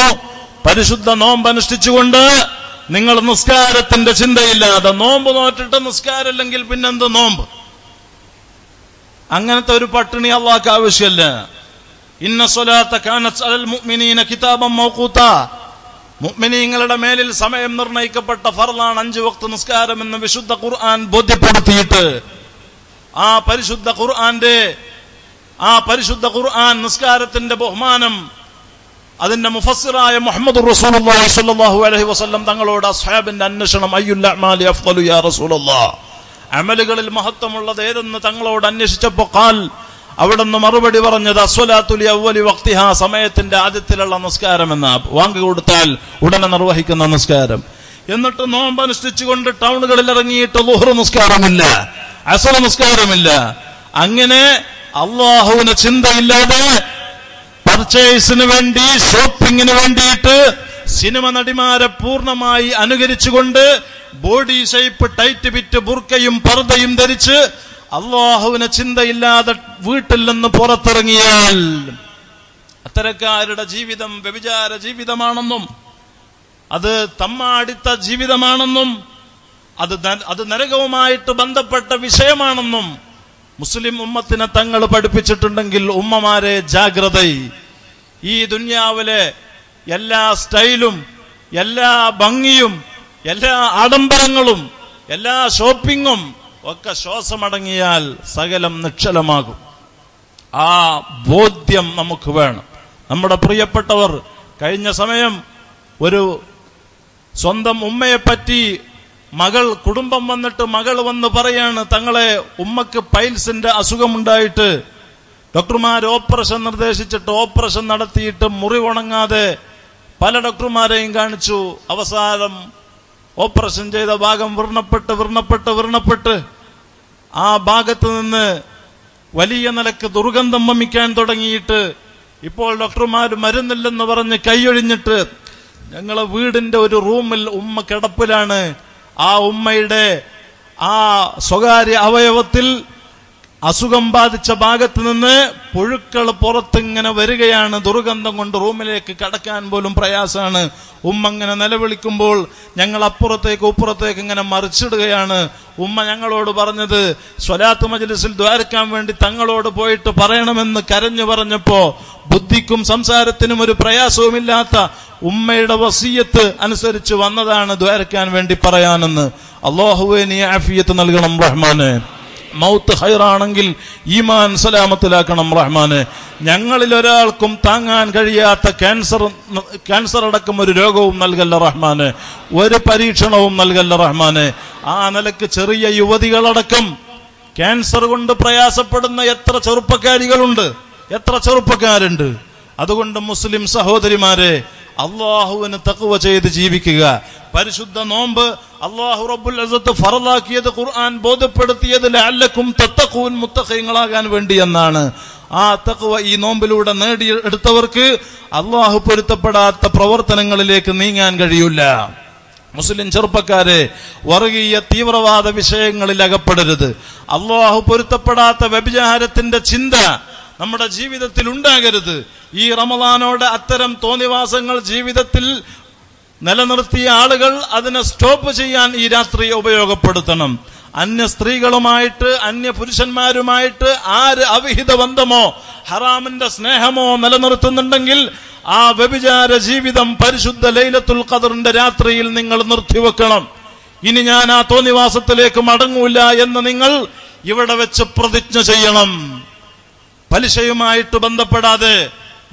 പരിശുദ്ധ നോമ്പനുഷ്ഠിച്ചുകൊണ്ട് നിങ്ങൾ നിസ്കാരത്തിന്റെ ചിന്തയില്ലാതെ നോമ്പ് നോറ്റിട്ട് നിസ്കാരമില്ലെങ്കിൽ പിന്നെന്ത് നോമ്പ്? അങ്ങനത്തെ ഒരു പട്ടിണി അള്ളാഹ്ക്ക് ആവശ്യമല്ല. ഇന്ന സ്വലാത്ത കാനത് അലൽ മുഅ്മിനീന കിതാബൻ മൗഖൂത, മുഅ്മിനീങ്ങളുടെ മേലിൽ സമയം നിർണയിക്കപ്പെട്ട ഫർളാണ് അഞ്ച് വക്ത് നിസ്കാരം എന്ന് വിശുദ്ധ ഖുർആൻ ബോധ്യപ്പെടുത്തിയിട്ട് ആ പരിശുദ്ധ ഖുർആന്റെ ആ പരിശുദ്ധ ഖുർആൻ നിസ്കാരത്തിന്റെ ബഹുമാനം അതിന്റെ മുഫസ്സിറായ മുഹമ്മദ് റസൂലുള്ളാഹി സ്വല്ലല്ലാഹു അലൈഹി വസല്ലം തങ്ങളോട് അസ്ഹാബിന്റെ അന്വേഷണം, അയ്യുൽ അഅ്മാലി അഫ്ളു യാ റസൂലുള്ളാഹ്, അമലുകളിൽ മഹത്വമുള്ളത് ഏതെന്ന് തങ്ങളോട് അന്വേഷിച്ചപ്പോൾ ഖാൽ, അവിടുന്ന് മറുപടി പറഞ്ഞത് അസ്വലാത്തുൽ അവ്വലി വഖ്തിഹാ, സമയത്തിന്റെ ആദ്യത്തിലുള്ള നിസ്കാരം എന്ന വാങ്ങി കൊടുത്താൽ ഉടനെ നിർവഹിക്കുന്ന നിസ്കാരം. എന്നിട്ട് നോമ്പ് അനുഷ്ഠിച്ചുകൊണ്ട് ടൗണുകളിൽ ഇറങ്ങിയിട്ട് ളുഹ്ർ നിസ്കാരമില്ല, അസ്ർ നിസ്കാരമില്ല. അങ്ങനെ അള്ളാഹുവിന് ചിന്തയില്ലാതെ പർച്ചേസിന് വേണ്ടി ഷോപ്പിങ്ങിന് വേണ്ടിയിട്ട് സിനിമ നടിമാരെ പൂർണ്ണമായി അനുകരിച്ചുകൊണ്ട് ബോഡി ഷേപ്പ് ടൈറ്റ് ഫിറ്റ് ബുർക്കയും പർദയും ധരിച്ച് അള്ളാഹുവിന് ചിന്തയില്ലാതെ വീട്ടിൽ നിന്ന് പുറത്തിറങ്ങിയാൽ അത്തരക്കാരുടെ ജീവിതം വ്യഭിചാര ജീവിതമാണെന്നും അത് തമ്മാടിത്ത ജീവിതമാണെന്നും അത് അത് നരകവുമായിട്ട് ബന്ധപ്പെട്ട വിഷയമാണെന്നും മുസ്ലിം ഉമ്മത്തിനെ തങ്ങൾ പഠിപ്പിച്ചിട്ടുണ്ടെങ്കിൽ ഉമ്മമാരെ ജാഗ്രത. ഈ ദുനിയാവിലെ എല്ലാ സ്റ്റൈലും എല്ലാ ഭംഗിയും എല്ലാ ആഡംബരങ്ങളും എല്ലാ ഷോപ്പിങ്ങും ഒക്കെ ശ്വാസമടങ്ങിയാൽ സകലം നിശ്ചലമാകും. ആ ബോധ്യം നമുക്ക് വേണം. നമ്മുടെ പ്രിയപ്പെട്ടവർ കഴിഞ്ഞ സമയം ഒരു സ്വന്തം ഉമ്മയെപ്പറ്റി മകൾ കുടുംബം വന്നിട്ട് മകൾ വന്ന് പറയാണ്, തങ്ങളെ ഉമ്മക്ക് പൈൽസിന്റെ അസുഖമുണ്ടായിട്ട് ഡോക്ടർമാർ ഓപ്പറേഷൻ നിർദ്ദേശിച്ചിട്ട് ഓപ്പറേഷൻ നടത്തിയിട്ട് മുറിവുണങ്ങാതെ പല ഡോക്ടർമാരെയും കാണിച്ചു. അവസാനം ഓപ്പറേഷൻ ചെയ്ത ഭാഗം വിർണപ്പെട്ട് വിർണപ്പെട്ട് വിർണപ്പെട്ട് ആ ഭാഗത്ത് നിന്ന് വലിയ നിലക്ക് ദുർഗന്ധം വമിക്കാൻ തുടങ്ങിയിട്ട് ഇപ്പോൾ ഡോക്ടർമാർ മരുന്നില്ലെന്ന് പറഞ്ഞ് കൈയൊഴിഞ്ഞിട്ട് ഞങ്ങളെ വീടിന്റെ ഒരു റൂമിൽ ഉമ്മ കിടപ്പിലാണ്. ആ ഉമ്മയുടെ ആ സ്വകാര്യ അവയവത്തിൽ അസുഖം ബാധിച്ച ഭാഗത്ത് നിന്ന് പുഴുക്കൾ പുറത്തിങ്ങനെ വരികയാണ്. ദുർഗന്ധം കൊണ്ട് റൂമിലേക്ക് കടക്കാൻ പോലും പ്രയാസമാണ്. ഉമ്മ ഇങ്ങനെ നിലവിളിക്കുമ്പോൾ ഞങ്ങൾ അപ്പുറത്തേക്ക് ഇപ്പുറത്തേക്ക് ഇങ്ങനെ മറിച്ചിടുകയാണ്. ഉമ്മ ഞങ്ങളോട് പറഞ്ഞത് സ്വലാത്ത് മജ്ലിസിൽ ദ്വാരക്കാൻ വേണ്ടി തങ്ങളോട് പോയിട്ട് പറയണമെന്ന് കരഞ്ഞു പറഞ്ഞപ്പോൾ ബുദ്ധിക്കും സംസാരത്തിനും ഒരു പ്രയാസവുമില്ലാത്ത ഉമ്മയുടെ വസീയത്ത് അനുസരിച്ച് വന്നതാണ് ദ്വാരക്കാൻ വേണ്ടി പറയാനെന്ന്. അല്ലാഹുവേ നീ ആഫിയത്ത് നൽകണം റഹ്മാനെ, മൗത്ത് ഹൈറാണെങ്കിൽ ഈമാൻ സലാമത്തിലാക്കണം റഹ്മാനെ. ഞങ്ങളിലൊരാൾക്കും താങ്ങാൻ കഴിയാത്ത ക്യാൻസർ ക്യാൻസർ അടക്കം ഒരു രോഗവും നൽകല്ല റഹ്മാനെ, ഒരു പരീക്ഷണവും നൽകല്ല റഹ്മാനെ. ആ നിലക്ക് ചെറിയ യുവതികളടക്കം ക്യാൻസർ കൊണ്ട് പ്രയാസപ്പെടുന്ന എത്ര ചെറുപ്പക്കാരികളുണ്ട്, എത്ര ചെറുപ്പക്കാരുണ്ട്. അതുകൊണ്ട് മുസ്ലിം സഹോദരിമാരെ, അള്ളാഹുവിന് തഖ്വ ചെയ്ത് ജീവിക്കുക. പരിശുദ്ധ നോമ്പ് അള്ളാഹു റബ്ബുൽ ഇസ്സത്ത് ഫർളാക്കിയത് ഖുർആൻ ബോധ്യപ്പെടുത്തിയത് ലഅല്ലക്കും തത്തഖൂൻ, മുത്തഖീങ്ങളാകാൻ വേണ്ടി എന്നാണ്. ആ തഖ്വ ഈ നോമ്പിലൂടെ നേടിയെടുത്തവർക്ക് അള്ളാഹു പൊരുത്തപ്പെടാത്ത പ്രവർത്തനങ്ങളിലേക്ക് നീങ്ങാൻ കഴിയില്ല. മുസ്ലിം ചെറുപ്പക്കാരെ വർഗീയ തീവ്രവാദ വിഷയങ്ങളിൽ അകപ്പെടരുത്. അള്ളാഹു പൊരുത്തപ്പെടാത്ത വ്യഭിചാരത്തിന്റെ ചിന്ത നമ്മുടെ ജീവിതത്തിൽ ഉണ്ടാകരുത്. ഈ റമദാനോട് അത്തരം തോന്നിവാസങ്ങൾ ജീവിതത്തിൽ നിലനിർത്തിയ ആളുകൾ അതിനെ സ്റ്റോപ്പ് ചെയ്യാൻ ഈ രാത്രി ഉപയോഗപ്പെടുത്തണം. അന്യ സ്ത്രീകളുമായിട്ട് അന്യ പുരുഷന്മാരുമായിട്ട് ആര് അവിഹിത ബന്ധമോ ഹറാമിന്റെ സ്നേഹമോ നിലനിർത്തുന്നുണ്ടെങ്കിൽ ആ വ്യഭിചാര ജീവിതം പരിശുദ്ധ ലൈലത്തുൽ ഖദറിന്റെ രാത്രിയിൽ നിങ്ങൾ നിർത്തിവെക്കണം. ഇനി ഞാൻ ആ തോന്നിവാസത്തിലേക്ക് മടങ്ങൂല എന്ന് നിങ്ങൾ ഇവിടെ വെച്ച് പ്രതിജ്ഞ ചെയ്യണം. പലിശയുമായിട്ട് ബന്ധപ്പെടാതെ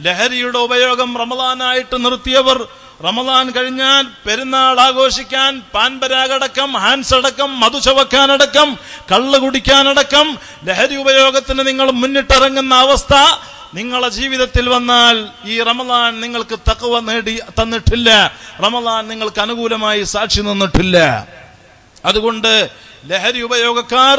ലഹരിയുടെ ഉപയോഗം റമദാനായിട്ട് നിർത്തിയവർ റമദാൻ കഴിഞ്ഞാൽ പെരുന്നാൾ ആഘോഷിക്കാൻ പാൻപരാഗടക്കം, ഹാൻസ് അടക്കം, മധുചവക്കാനടക്കം, കള്ള് കുടിക്കാനടക്കം ലഹരി ഉപയോഗത്തിന് നിങ്ങൾ മുന്നിട്ടിറങ്ങുന്ന അവസ്ഥ നിങ്ങളുടെ ജീവിതത്തിൽ വന്നാൽ ഈ റമദാൻ നിങ്ങൾക്ക് തഖ്വ നേടി തന്നിട്ടില്ല. റമദാൻ നിങ്ങൾക്ക് അനുകൂലമായി സാക്ഷി നിന്നിട്ടില്ല. അതുകൊണ്ട് ലഹരി ഉപയോഗക്കാർ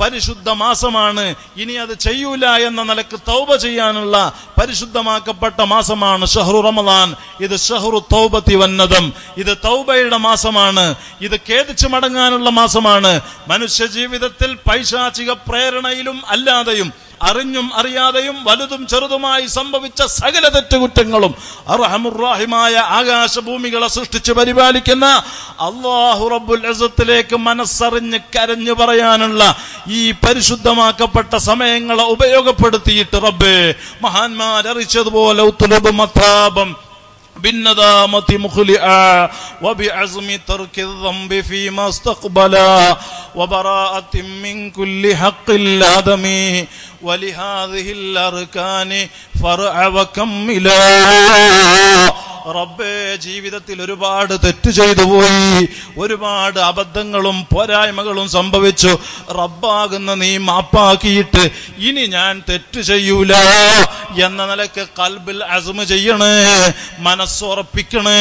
പരിശുദ്ധ മാസമാണ്. ഇനി അത് ചെയ്യൂല എന്ന നിലക്ക് തൗബ ചെയ്യാനുള്ള പരിശുദ്ധമാക്കപ്പെട്ട മാസമാണ് ഷഹ്റു റമദാൻ. ഇത് ഷഹ്റു തൗബത്തി വന്നതും ഇത് തൗബയുടെ മാസമാണ്. ഇത് ഖേദിച്ചു മടങ്ങാനുള്ള മാസമാണ്. മനുഷ്യ ജീവിതത്തിൽ പൈശാചിക പ്രേരണയിലും അല്ലാതെയും അറിഞ്ഞും അറിയാതെയും വലുതും ചെറുതുമായി സംഭവിച്ച സകല തെറ്റുകുറ്റങ്ങളും അർഹമുർറാഹിമായ ആകാശഭൂമികളെ സൃഷ്ടിച്ച് പരിപാലിക്കുന്ന അല്ലാഹു റബ്ബുൽ ഇസ്സത്തിലേക്ക് മനസ്സറിഞ്ഞ് കരഞ്ഞു പറയാനുള്ള ഈ പരിശുദ്ധമാക്കപ്പെട്ട സമയങ്ങളെ ഉപയോഗപ്പെടുത്തിയിട്ട് റബ്ബേ, മഹാന്മാരറിയിച്ചതുപോലെ ഉത്തരവുമത്താപം بالندامة مخلئا وبعزم ترك الذنب فيما استقبلا وبراءة من كل حق العدم ولهذه الأركان فرع وكملا. റബ്ബേ, ജീവിതത്തിൽ ഒരുപാട് തെറ്റ് ചെയ്തു പോയി, ഒരുപാട് അബദ്ധങ്ങളും പോരായ്മകളും സംഭവിച്ചു. റബ്ബാകുന്ന നീ മാപ്പാക്കിയിട്ട് ഇനി ഞാൻ തെറ്റ് ചെയ്യൂല എന്ന നിലക്ക് ഖൽബിൽ അസ്മ ചെയ്യണേ, മനസ്സുറപ്പിക്കണേ,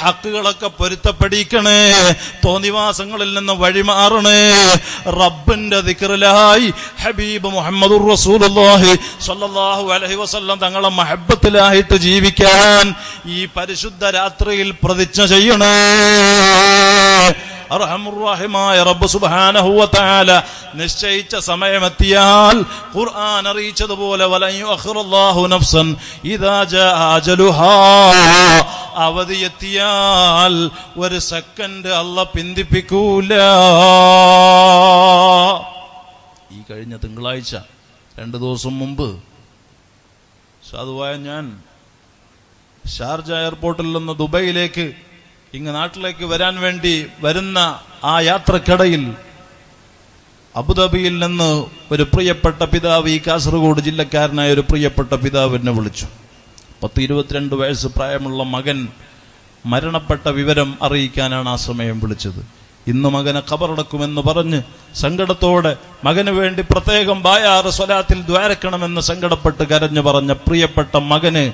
ഹക്കുകളൊക്കെ പൊരുത്തപ്പെടിക്കണേ, തോന്നിവാസങ്ങളിൽ നിന്ന് വഴിമാറണേ. റബ്ബിന്റെ ദിക്റിലായി ഹബീബ് മുഹമ്മദുർ റസൂലുള്ളാഹി സ്വല്ലല്ലാഹു അലൈഹി വസല്ലം തങ്ങളെ മഹബ്ബത്തിലായിട്ട് ജീവിക്കാൻ ഈ പരിശുദ്ധ രാത്രിയിൽ പ്രതിജ്ഞ ചെയ്യണേ. അർഹമുർറഹിമായ റബ്ബ് സുബ്ഹാനഹു വ തആല നിശ്ചയിച്ച സമയമെത്തിയാൽ ഖുർആൻ അറിയിച്ചതുപോലെ വലൻ യുഅഖിറല്ലാഹു നഫ്സൻ ഇദാ ജാ അജലുഹാ, അവധിയെത്തിയാൽ ഒരു സെക്കൻഡ് അല്ല പിന്തിപ്പിക്കൂല. ഈ കഴിഞ്ഞ തിങ്കളാഴ്ച രണ്ടു ദിവസം മുമ്പ് സാധുവായ ഞാൻ ഷാർജ എയർപോർട്ടിൽ നിന്ന് ദുബൈയിലേക്ക് ഇങ്ങ് നാട്ടിലേക്ക് വരാൻ വേണ്ടി വരുന്ന ആ യാത്രക്കിടയിൽ അബുദാബിയിൽ നിന്ന് ഒരു പ്രിയപ്പെട്ട പിതാവ്, ഈ കാസർഗോഡ് ജില്ലക്കാരനായ ഒരു പ്രിയപ്പെട്ട പിതാവ് എന്നെ വിളിച്ചു. പത്ത് ഇരുപത്തിരണ്ട് വയസ്സ് പ്രായമുള്ള മകൻ മരണപ്പെട്ട വിവരം അറിയിക്കാനാണ് ആ സമയം വിളിച്ചത്. ഇന്ന് മകനെ ഖബറടക്കുമെന്ന് പറഞ്ഞ് സങ്കടത്തോടെ മകന് വേണ്ടി പ്രത്യേകം ബായാറ് സ്വലാത്തിൽ ദ്വാരക്കണമെന്ന് സങ്കടപ്പെട്ട് കരഞ്ഞു പറഞ്ഞ പ്രിയപ്പെട്ട മകന്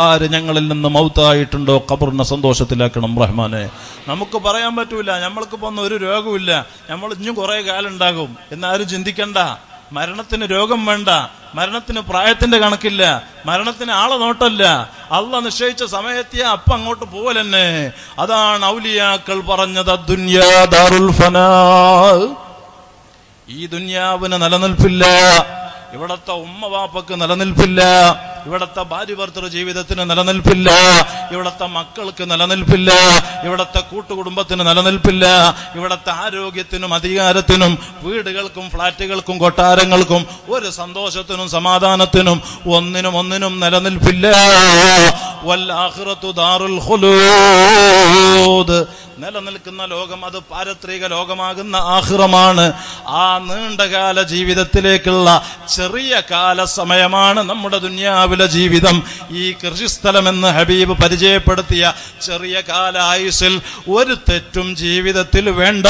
ആര് ഞങ്ങളിൽ നിന്ന് മൗത്തായിട്ടുണ്ടോ ഖബറിനെ സന്തോഷത്തിലാക്കണം റഹ്മാനെ. നമുക്ക് പറയാൻ പറ്റൂല, നമ്മൾക്കിപ്പോൾ ഒന്നും ഒരു രോഗമില്ല, നമ്മൾ ഇഞ്ഞും കുറേ കാലം ഉണ്ടാകും എന്നാരും ചിന്തിക്കണ്ട. മരണത്തിന് രോഗം വേണ്ട, മരണത്തിന് പ്രായത്തിന്റെ കണക്കില്ല, മരണത്തിന് ആളെ നോട്ടല്ല. അള്ള നിശ്ചയിച്ച സമയത്തെ അപ്പം അങ്ങോട്ട് പോവലെന്നെ. അതാണ് ഔലിയാക്കൾ പറഞ്ഞത്, ദുനിയാ ദാറുൽ ഫനാ, ഈ ദുനിയാവിന് നിലനിൽപ്പില്ല, ഇവിടത്തെ ഉമ്മ വാപ്പക്ക് നിലനിൽപ്പില്ല, ഇവിടത്തെ ഭാര്യ ഭർത്തൃ ജീവിതത്തിന് നിലനിൽപ്പില്ല, ഇവിടത്തെ മക്കൾക്ക് നിലനിൽപ്പില്ല, ഇവിടത്തെ കൂട്ടുകുടുംബത്തിന് നിലനിൽപ്പില്ല, ഇവിടത്തെ ആരോഗ്യത്തിനും അധികാരത്തിനും വീടുകൾക്കും ഫ്ളാറ്റുകൾക്കും കൊട്ടാരങ്ങൾക്കും ഒരു സന്തോഷത്തിനും സമാധാനത്തിനും ഒന്നിനും ഒന്നിനും നിലനിൽപ്പില്ല. വൽആഖിറത്തു ദാറുൽ ഖുലൂദ്, നിലനിൽക്കുന്ന ലോകം അത് പാരത്രിക ലോകമാകുന്ന ആഖിറമാണ്. ആ നീണ്ടകാല ജീവിതത്തിലേക്കുള്ള ചെറിയ കാല സമയമാണ് നമ്മുടെ ദുനിയാവിലെ ജീവിതം. ഈ കൃഷിസ്ഥലമെന്ന് ഹബീബ് പരിചയപ്പെടുത്തിയ ചെറിയ കാല ആയുസിൽ ഒരു തെറ്റും ജീവിതത്തിൽ വേണ്ട.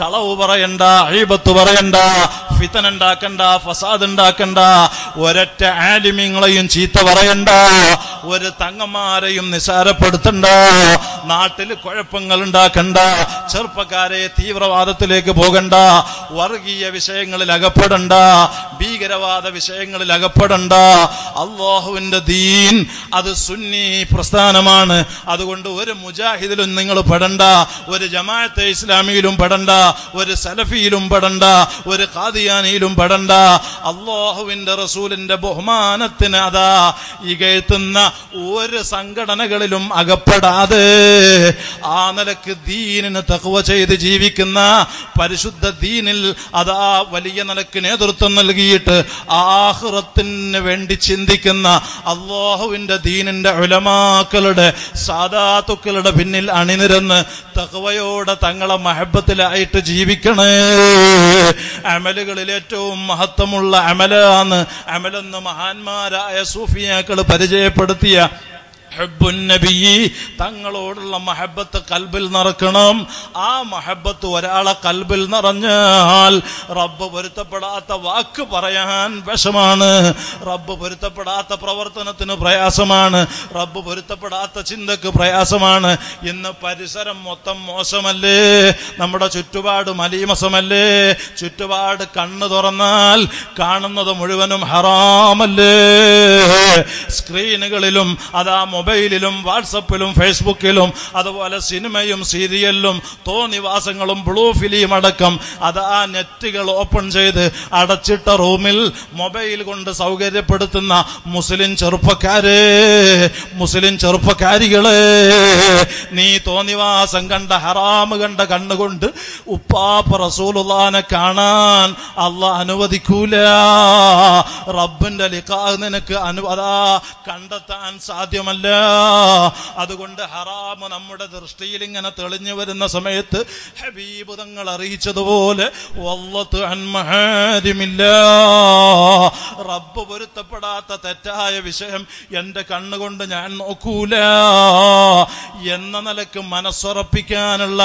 കളവ് പറയണ്ട, അഴീബത്ത് പറയണ്ട, ഫിത്തന ഉണ്ടാക്കണ്ട, ഫസാദ് ഉണ്ടാക്കണ്ട, ഒരൊറ്റ ആലിമീങ്ങളെയും ചീത്ത പറയണ്ട, ഒരു തങ്ങമാരെയും നിസാരപ്പെടുത്തണ്ട. നാട്ടിൽ കുഴപ്പങ്ങൾ ഉണ്ടാക്കണ്ട. ചെറുപ്പക്കാരെ തീവ്രവാദത്തിലേക്ക് പോകണ്ട. വർഗീയ വിഷയങ്ങളിൽ അകപ്പെടണ്ട. ഭീകരവാദ വിഷയങ്ങളിൽ അകപ്പെടണ്ട. അള്ളാഹുവിന്റെ ദീൻ അത് സുന്നി പ്രസ്ഥാനമാണ്. അതുകൊണ്ട് ഒരു മുജാഹിദിലും നിങ്ങൾ പെടണ്ട, ഒരു ജമാഅത്തെ ഇസ്ലാമിയിലും പെടണ്ട, ഒരു സലഫിയിലും പെടണ്ട, ഒരു ഖാദിയാനിയിലും പെടണ്ട. അള്ളാഹുവിന്റെ റസൂലിന്റെ ബഹുമാനത്തിന് അതാ ഇകഴ്ത്തുന്ന ഒരു സംഘടനകളിലും അകപ്പെടാതെ ആ നിലക്ക് ദീനിന് തഖ്വ ചെയ്ത് ജീവിക്കുന്ന പരിശുദ്ധ ദീനിൽ അതാ വലിയ നിലക്ക് നേതൃത്വം നൽകിയിട്ട് ആഖിറത്തിന് വേണ്ടി ചിന്തിക്കുന്ന അള്ളാഹുവിന്റെ ദീനിന്റെ ഉലമാക്കളുടെ സാദാത്തുക്കളുടെ പിന്നിൽ അണിനിരന്ന് തഖ്വയോടെ തങ്ങളെ മഹബത്തിലായിട്ട് ജീവിക്കണേ. അമലുകളിൽ ഏറ്റവും മഹത്വമുള്ള അമലാണ് അമലെന്ന് മഹാന്മാരായ സൂഫിയാക്കൾ പരിചയപ്പെടുത്തിയ തങ്ങളോടുള്ള മഹബത്ത് കൽബിൽ നിറക്കണം. ആ മഹബത്ത് ഒരാളെ കൽബിൽ നിറഞ്ഞാൽ റബ്ബ് പൊരുത്തപ്പെടാത്ത വാക്ക് പറയാൻ വിഷമാണ്, റബ്ബ് പൊരുത്തപ്പെടാത്ത പ്രവർത്തനത്തിന് പ്രയാസമാണ്, റബ്ബ് പൊരുത്തപ്പെടാത്ത ചിന്തക്ക് പ്രയാസമാണ്. ഇന്ന് പരിസരം മൊത്തം മോശമല്ലേ? നമ്മുടെ ചുറ്റുപാട് മലീമസമല്ലേ? ചുറ്റുപാട് കണ്ണ് തുറന്നാൽ കാണുന്നത് മുഴുവനും ഹറാമല്ലേ? സ്ക്രീനുകളിലും അതാ മൊബൈലിലും വാട്സപ്പിലും ഫേസ്ബുക്കിലും അതുപോലെ സിനിമയും സീരിയലിലും തോന്നിവാസങ്ങളും ബ്ലൂ ഫിലിം അടക്കം അത് ആ നെറ്റുകൾ ഓപ്പൺ ചെയ്ത് അടച്ചിട്ട റൂമിൽ മൊബൈൽ കൊണ്ട് സൗകര്യപ്പെടുത്തുന്ന മുസ്ലിം ചെറുപ്പക്കാരെ, മുസ്ലിം ചെറുപ്പക്കാരികളെ, നീ തോന്നിവാസം കണ്ട, ഹറാമ് കണ്ട കണ്ണുകൊണ്ട് ഉപ്പാപ്പ റസൂലുള്ളാനെ കാണാൻ അല്ലാഹ് അനുവദിക്കൂല. റബ്ബിന്റെ ലിഖാ നിനക്ക് അനുവദാ കണ്ടെത്താൻ സാധ്യമല്ല. അതുകൊണ്ട് ഹറാമ് നമ്മുടെ ദൃഷ്ടിയിൽ ഇങ്ങനെ തെളിഞ്ഞു വരുന്ന സമയത്ത് ഹബീബ് തങ്ങൾ അറിയിച്ചതുപോലെ റബ്ബ് പൊരുത്തപ്പെടാത്ത തെറ്റായ വിഷയം എന്റെ കണ്ണുകൊണ്ട് ഞാൻ നോക്കൂല എന്ന നിലക്ക് മനസ്സുറപ്പിക്കാനുള്ള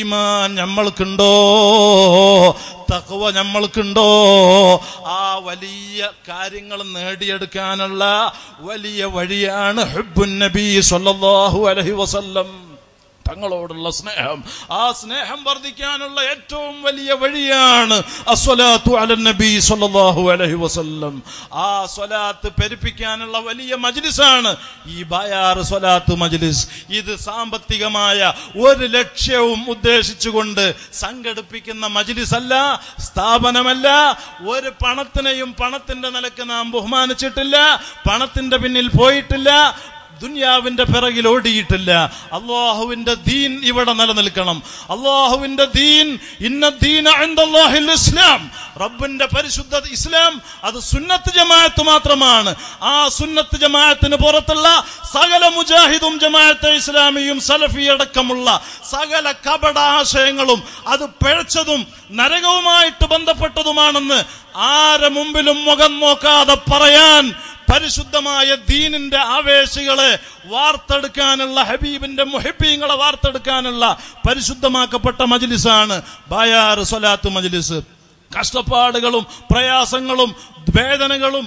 ഈമാൻ നമ്മൾക്കുണ്ടോ? തഖ്വ നമ്മൾക്കുണ്ടോ? ആ വലിയ കാര്യങ്ങൾ നേടിയെടുക്കാനുള്ള വലിയ വഴിയാണ് ഹുബ്ബുൻ നബി സ്വല്ലല്ലാഹു അലൈഹി വസല്ലം തങ്ങളോടുള്ള സ്നേഹം. ആ സ്നേഹം വർദ്ധിക്കാനുള്ള ഏറ്റവും വലിയ വഴിയാണ് അസ്സലാത്തു അലൻ നബി സല്ലല്ലാഹു അലൈഹി വസല്ലം. ആ സ്വലാത്ത് പെരുപ്പിക്കാനുള്ള വലിയ മജ്ലിസാണ് ഈ ബയാർ സ്വലാത്ത് മജ്ലിസ്. ഇത് സാമ്പത്തികമായ ഒരു ലക്ഷ്യവും ഉദ്ദേശിച്ചുകൊണ്ട് സംഘടിപ്പിക്കുന്ന മജ്ലിസല്ല, സ്ഥാപനമല്ല. ഒരു പണത്തിനെയും പണത്തിന്റെ നിലക്ക് നാം ബഹുമാനിച്ചിട്ടില്ല, പണത്തിന്റെ പിന്നിൽ പോയിട്ടില്ല, ദുനിയാവിന്റെ പിറകിൽ ഓടിയിട്ടില്ല. അള്ളാഹുവിന്റെ ദീൻ ഇവിടെ നിലനിൽക്കണം. അള്ളാഹുവിന്റെ ദീൻ ഇന്ന ദീന ഇൻദല്ലാഹിൽ ഇസ്ലാം, റബ്ബിന്റെ പരിശുദ്ധ ഇസ്ലാം അത് സുന്നത്ത് ജമാഅത്ത് മാത്രമാണ്. ആ സുന്നത്ത് ജമാഅത്തിന് പുറത്തുള്ള സകല മുജാഹിദും ജമാഅത്തെ ഇസ്ലാമിയും സലഫി അടക്കമുള്ള സകല കപട ആശയങ്ങളും അത് പിഴച്ചതും നരകവുമായിട്ട് ബന്ധപ്പെട്ടതുമാണെന്ന് ആരെ മുമ്പിലും മുഖം നോക്കാതെ പറയാൻ പരിശുദ്ധമായ ദീനിന്റെ ആവേശികളെ വാർത്തെടുക്കാനുള്ള, ഹബീബിന്റെ മുഹിബ്ബീങ്ങളെ വാർത്തെടുക്കാനുള്ള പരിശുദ്ധമാക്കപ്പെട്ട മജ്ലിസാണ് ബയാർ സ്വലാത്ത് മജ്ലിസ്. കഷ്ടപ്പാടുകളും പ്രയാസങ്ങളും വേദനകളും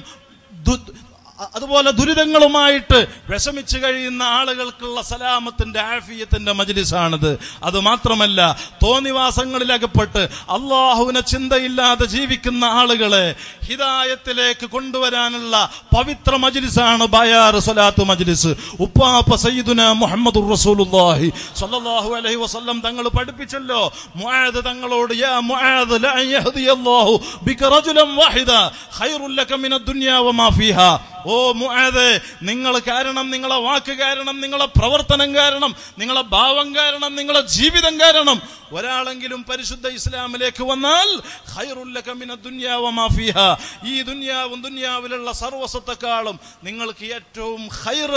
അതുപോലെ ദുരിതങ്ങളുമായിട്ട് വിഷമിച്ചു കഴിയുന്ന ആളുകൾക്കുള്ള സലാമത്തിന്റെ ആഫിയത്തിന്റെ മജ്ലിസാണിത്. അതുമാത്രമല്ല, തോന്നിവാസങ്ങളിലകപ്പെട്ട് അള്ളാഹുവിനെ ചിന്തയില്ലാതെ ജീവിക്കുന്ന ആളുകളെ ഹിദായത്തിലേക്ക് കൊണ്ടുവരാനുള്ള പവിത്ര മജ്ലിസാണ് ബയാർ സ്വലാത്ത് മജ്ലിസ്. ഉപ്പാപ്പ സയ്യിദുന മുഹമ്മദുർ റസൂലുള്ളാഹി സ്വല്ലല്ലാഹു അലൈഹി വസല്ലം തങ്ങൾ പഠിപ്പിച്ചല്ലോ മുആദ് തങ്ങളോട്, യാ മുആദ് ലാ യഹ്ദിയല്ലാഹു ബിക റജുലൻ വാഹിദ ഖൈറുൽ ലക മിനദ്ദുനിയാ വമാ ഫീഹാ. ഓ മുആദേ, നിങ്ങൾ കാരണം, നിങ്ങളെ വാക്ക് കാരണം, നിങ്ങളെ പ്രവർത്തനം കാരണം, നിങ്ങളെ ഭാവം കാരണം, നിങ്ങളെ ജീവിതം കാരണം ഒരാളെങ്കിലും പരിശുദ്ധ ഇസ്ലാമിലേക്ക് വന്നാൽ ഖൈറുൽ ലക മിന ദുനിയാ വമാ ഫീഹാ, ഈ ദുനിയാവും ദുനിയാവിലുള്ള സർവസ്വത്തെക്കാളും നിങ്ങൾക്ക് ഏറ്റവും ഖൈർ,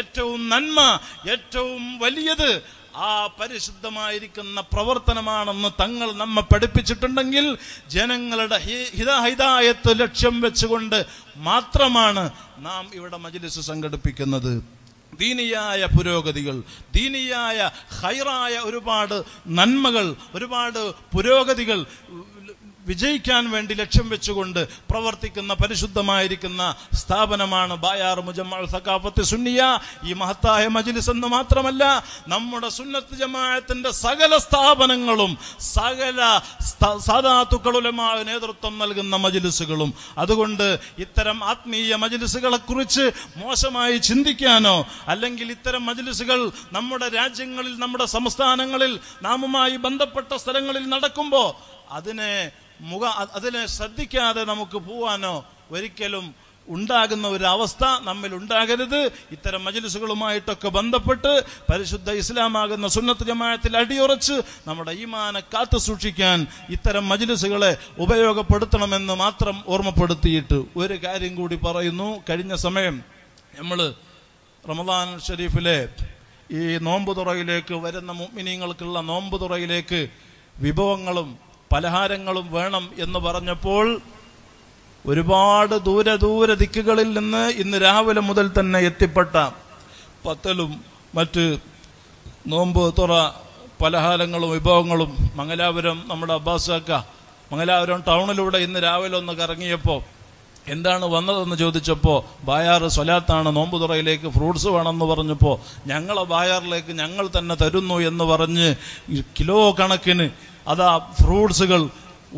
ഏറ്റവും നന്മ, ഏറ്റവും വലിയത് ആ പരിശുദ്ധമായിരിക്കുന്ന പ്രവർത്തനമാണെന്ന് തങ്ങൾ നമ്മെ പഠിപ്പിച്ചിട്ടുണ്ടെങ്കിൽ ജനങ്ങളുടെ ഹിതാഹിതായത്ത് ലക്ഷ്യം വെച്ചുകൊണ്ട് മാത്രമാണ് നാം ഇവിടെ മജ്ലിസ് സംഘടിപ്പിക്കുന്നത്. ദീനിയായ പുരോഗതികൾ, ദീനിയായ ഹൈറായ ഒരുപാട് നന്മകൾ, ഒരുപാട് പുരോഗതികൾ വിജയിക്കാൻ വേണ്ടി ലക്ഷ്യം വെച്ചുകൊണ്ട് പ്രവർത്തിക്കുന്ന പരിശുദ്ധമായിരിക്കുന്ന സ്ഥാപനമാണ് ബായാർ മുജമ്മഅ് സഖാഫത്ത് സുന്നിയ. ഈ മഹത്തായ മജ്‌ലിസ് എന്ന് മാത്രമല്ല, നമ്മുടെ സുന്നത്ത് ജമാഅത്തിന്റെ സകല സ്ഥാപനങ്ങളും സകല സാദാത്തുൽ ഉലമാ നേതൃത്വം നൽകുന്ന മജ്‌ലിസുകളും. അതുകൊണ്ട് ഇത്തരം ആത്മീയ മജ്‌ലിസുകളെ കുറിച്ച് മോശമായി ചിന്തിക്കാനോ അല്ലെങ്കിൽ ഇത്തരം മജ്‌ലിസുകൾ നമ്മുടെ രാജ്യങ്ങളിൽ നമ്മുടെ സംസ്ഥാനങ്ങളിൽ നാമുമായി ബന്ധപ്പെട്ട സ്ഥലങ്ങളിൽ നടക്കുമ്പോൾ അതിനെ മുഖ അതിനെ ശ്രദ്ധിക്കാതെ നമുക്ക് പോവാനോ ഒരിക്കലും ഉണ്ടാകുന്ന ഒരു അവസ്ഥ നമ്മിൽ ഉണ്ടാകരുത്. ഇത്തരം മജ്‌ലിസുകളുമായിട്ടൊക്കെ ബന്ധപ്പെട്ട് പരിശുദ്ധ ഇസ്ലാമാകുന്ന സുന്നത്ത് ജമാഅത്തിൽ അടിയുറച്ച് നമ്മുടെ ഈമാനെ കാത്തു സൂക്ഷിക്കാൻ ഇത്തരം മജ്‌ലിസുകളെ ഉപയോഗപ്പെടുത്തണമെന്ന് മാത്രം ഓർമ്മപ്പെടുത്തിയിട്ട് ഒരു കാര്യം കൂടി പറയുന്നു. കഴിഞ്ഞ സമയം നമ്മൾ റമദാൻ ഷരീഫിലെ ഈ നോമ്പ് തുറയിലേക്ക് വരുന്ന മുഅ്മിനീങ്ങൾക്കുള്ള നോമ്പ് തുറയിലേക്ക് വിഭവങ്ങളും പലഹാരങ്ങളും വേണം എന്ന് പറഞ്ഞപ്പോൾ ഒരുപാട് ദൂര ദൂര ദിക്കുകളിൽ നിന്ന് ഇന്ന് രാവിലെ മുതൽ തന്നെ എത്തിപ്പെട്ട പത്തലും മറ്റ് നോമ്പ് തുറ പലഹാരങ്ങളും വിഭവങ്ങളും മംഗലാപുരം നമ്മുടെ അബ്ബാസാക്ക മംഗലാപുരം ടൗണിലൂടെ ഇന്ന് രാവിലെ ഒന്ന് കറങ്ങിയപ്പോൾ എന്താണ് വന്നതെന്ന് ചോദിച്ചപ്പോൾ ബായാർ സ്വലാത്താണ്, നോമ്പ് തുറയിലേക്ക് ഫ്രൂട്ട്സ് വേണമെന്ന് പറഞ്ഞപ്പോൾ ഞങ്ങളെ ബായാറിലേക്ക് ഞങ്ങൾ തന്നെ തരുന്നു എന്ന് പറഞ്ഞ് കിലോ കണക്കിന് അതാ ഫ്രൂട്ട്സുകൾ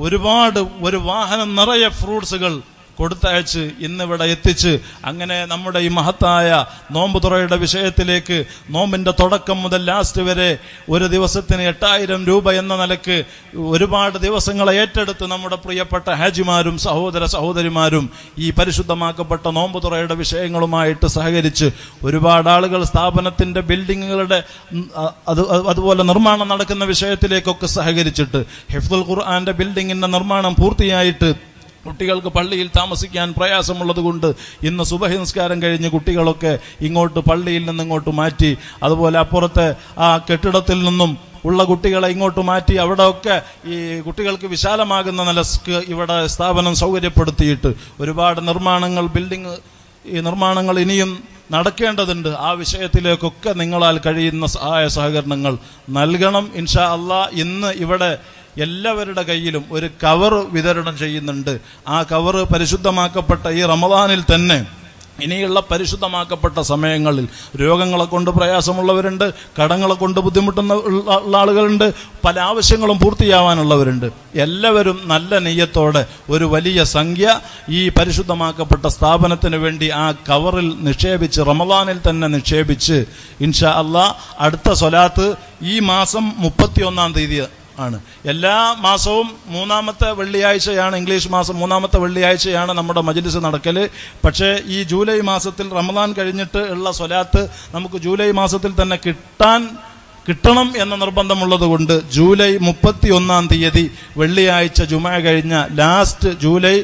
ഒരുപാട് ഒരു വാഹനം നിറയെ ഫ്രൂട്ട്സുകൾ കൊടുത്തയച്ച് ഇന്നിവിടെ എത്തിച്ച് അങ്ങനെ നമ്മുടെ ഈ മഹത്തായ നോമ്പ് തുറയുടെ വിഷയത്തിലേക്ക് നോമ്പിൻ്റെ തുടക്കം മുതൽ ലാസ്റ്റ് വരെ ഒരു ദിവസത്തിന് എട്ടായിരം രൂപ എന്ന നിലക്ക് ഒരുപാട് ദിവസങ്ങളെ ഏറ്റെടുത്ത് നമ്മുടെ പ്രിയപ്പെട്ട ഹാജിമാരും സഹോദര സഹോദരിമാരും ഈ പരിശുദ്ധമാക്കപ്പെട്ട നോമ്പ് തുറയുടെ വിഷയങ്ങളുമായിട്ട് സഹകരിച്ച് ഒരുപാട് ആളുകൾ സ്ഥാപനത്തിൻ്റെ ബിൽഡിങ്ങുകളുടെ അത് അതുപോലെ നിർമ്മാണം നടക്കുന്ന വിഷയത്തിലേക്കൊക്കെ സഹകരിച്ചിട്ട് ഹിഫ്ദുൽ ഖുർആന്റെ ബിൽഡിങ്ങിൻ്റെ നിർമ്മാണം പൂർത്തിയായിട്ട് കുട്ടികൾക്ക് പള്ളിയിൽ താമസിക്കാൻ പ്രയാസമുള്ളത് കൊണ്ട് ഇന്ന് സുബഹി നിസ്കാരം കഴിഞ്ഞ് കുട്ടികളൊക്കെ ഇങ്ങോട്ട് പള്ളിയിൽ നിന്നിങ്ങോട്ട് മാറ്റി, അതുപോലെ അപ്പുറത്തെ ആ കെട്ടിടത്തിൽ നിന്നും ഉള്ള കുട്ടികളെ ഇങ്ങോട്ട് മാറ്റി അവിടെയൊക്കെ ഈ കുട്ടികൾക്ക് വിശാലമാകുന്ന നിലക്ക് ഇവിടെ സ്ഥാപനം സൗകര്യപ്പെടുത്തിയിട്ട് ഒരുപാട് നിർമ്മാണങ്ങൾ ബിൽഡിംഗ് ഈ നിർമ്മാണങ്ങൾ ഇനിയും നടക്കേണ്ടതുണ്ട്. ആ വിഷയത്തിലേക്കൊക്കെ നിങ്ങളാൽ കഴിയുന്ന സഹായ സഹകരണങ്ങൾ നൽകണം ഇൻഷാ അള്ളാ. ഇന്ന് ഇവിടെ എല്ലാവരുടെ കയ്യിലും ഒരു കവർ വിതരണം ചെയ്യുന്നുണ്ട്. ആ കവർ പരിശുദ്ധമാക്കപ്പെട്ട ഈ റമദാനിൽ തന്നെ ഇനിയുള്ള പരിശുദ്ധമാക്കപ്പെട്ട സമയങ്ങളിൽ രോഗങ്ങളെ കൊണ്ട് പ്രയാസമുള്ളവരുണ്ട്, കടങ്ങളെ കൊണ്ട് ബുദ്ധിമുട്ടുന്ന ഉള്ള ആളുകളുണ്ട്, പല ആവശ്യങ്ങളും പൂർത്തിയാവാനുള്ളവരുണ്ട്. എല്ലാവരും നല്ല നെയ്യത്തോടെ ഒരു വലിയ സംഖ്യ ഈ പരിശുദ്ധമാക്കപ്പെട്ട സ്ഥാപനത്തിന് വേണ്ടി ആ കവറിൽ നിക്ഷേപിച്ച് റമദാനിൽ തന്നെ നിക്ഷേപിച്ച് ഇൻഷാ അള്ളാ അടുത്ത സ്വലാത്ത് ഈ മാസം മുപ്പത്തി ഒന്നാം തീയതി ആണ്. എല്ലാ മാസവും മൂന്നാമത്തെ വെള്ളിയാഴ്ചയാണ്, ഇംഗ്ലീഷ് മാസം മൂന്നാമത്തെ വെള്ളിയാഴ്ചയാണ് നമ്മുടെ മജ്‌ലിസ് നടക്കല്. പക്ഷേ ഈ ജൂലൈ മാസത്തിൽ റമദാൻ കഴിഞ്ഞിട്ട് ഉള്ള സ്വലാത്ത് നമുക്ക് ജൂലൈ മാസത്തിൽ തന്നെ കിട്ടാൻ കിട്ടണം എന്ന നിർബന്ധമുള്ളത് കൊണ്ട് ജൂലൈ മുപ്പത്തി ഒന്നാം തീയതി വെള്ളിയാഴ്ച ജുമഅ കഴിഞ്ഞ ലാസ്റ്റ് ജൂലൈ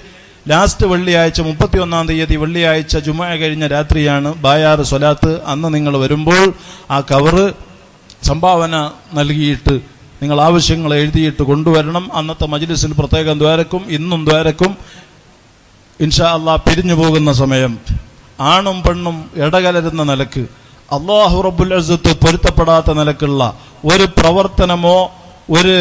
ലാസ്റ്റ് വെള്ളിയാഴ്ച മുപ്പത്തി ഒന്നാം തീയതി വെള്ളിയാഴ്ച ജുമഅ കഴിഞ്ഞ രാത്രിയാണ് ബായാർ സ്വലാത്ത്. അന്ന് നിങ്ങൾ വരുമ്പോൾ ആ കവറ് സംഭാവന നൽകിയിട്ട് നിങ്ങൾ ആവശ്യങ്ങൾ എഴുതിയിട്ട് കൊണ്ടുവരണം. അന്നത്തെ മജ്‌ലിസിൽ പ്രത്യേകം ദ്വാരക്കും ഇന്നും ദ്വാരക്കും ഇൻഷാ അള്ളാ പിരിഞ്ഞു പോകുന്ന സമയം ആണും പെണ്ണും ഇടകലരുന്ന നിലക്ക് അള്ളാഹു റബ്ബുൽ ഇസ്സത്ത് പൊരുത്തപ്പെടാത്ത നിലക്കുള്ള ഒരു പ്രവർത്തനമോ ഒരു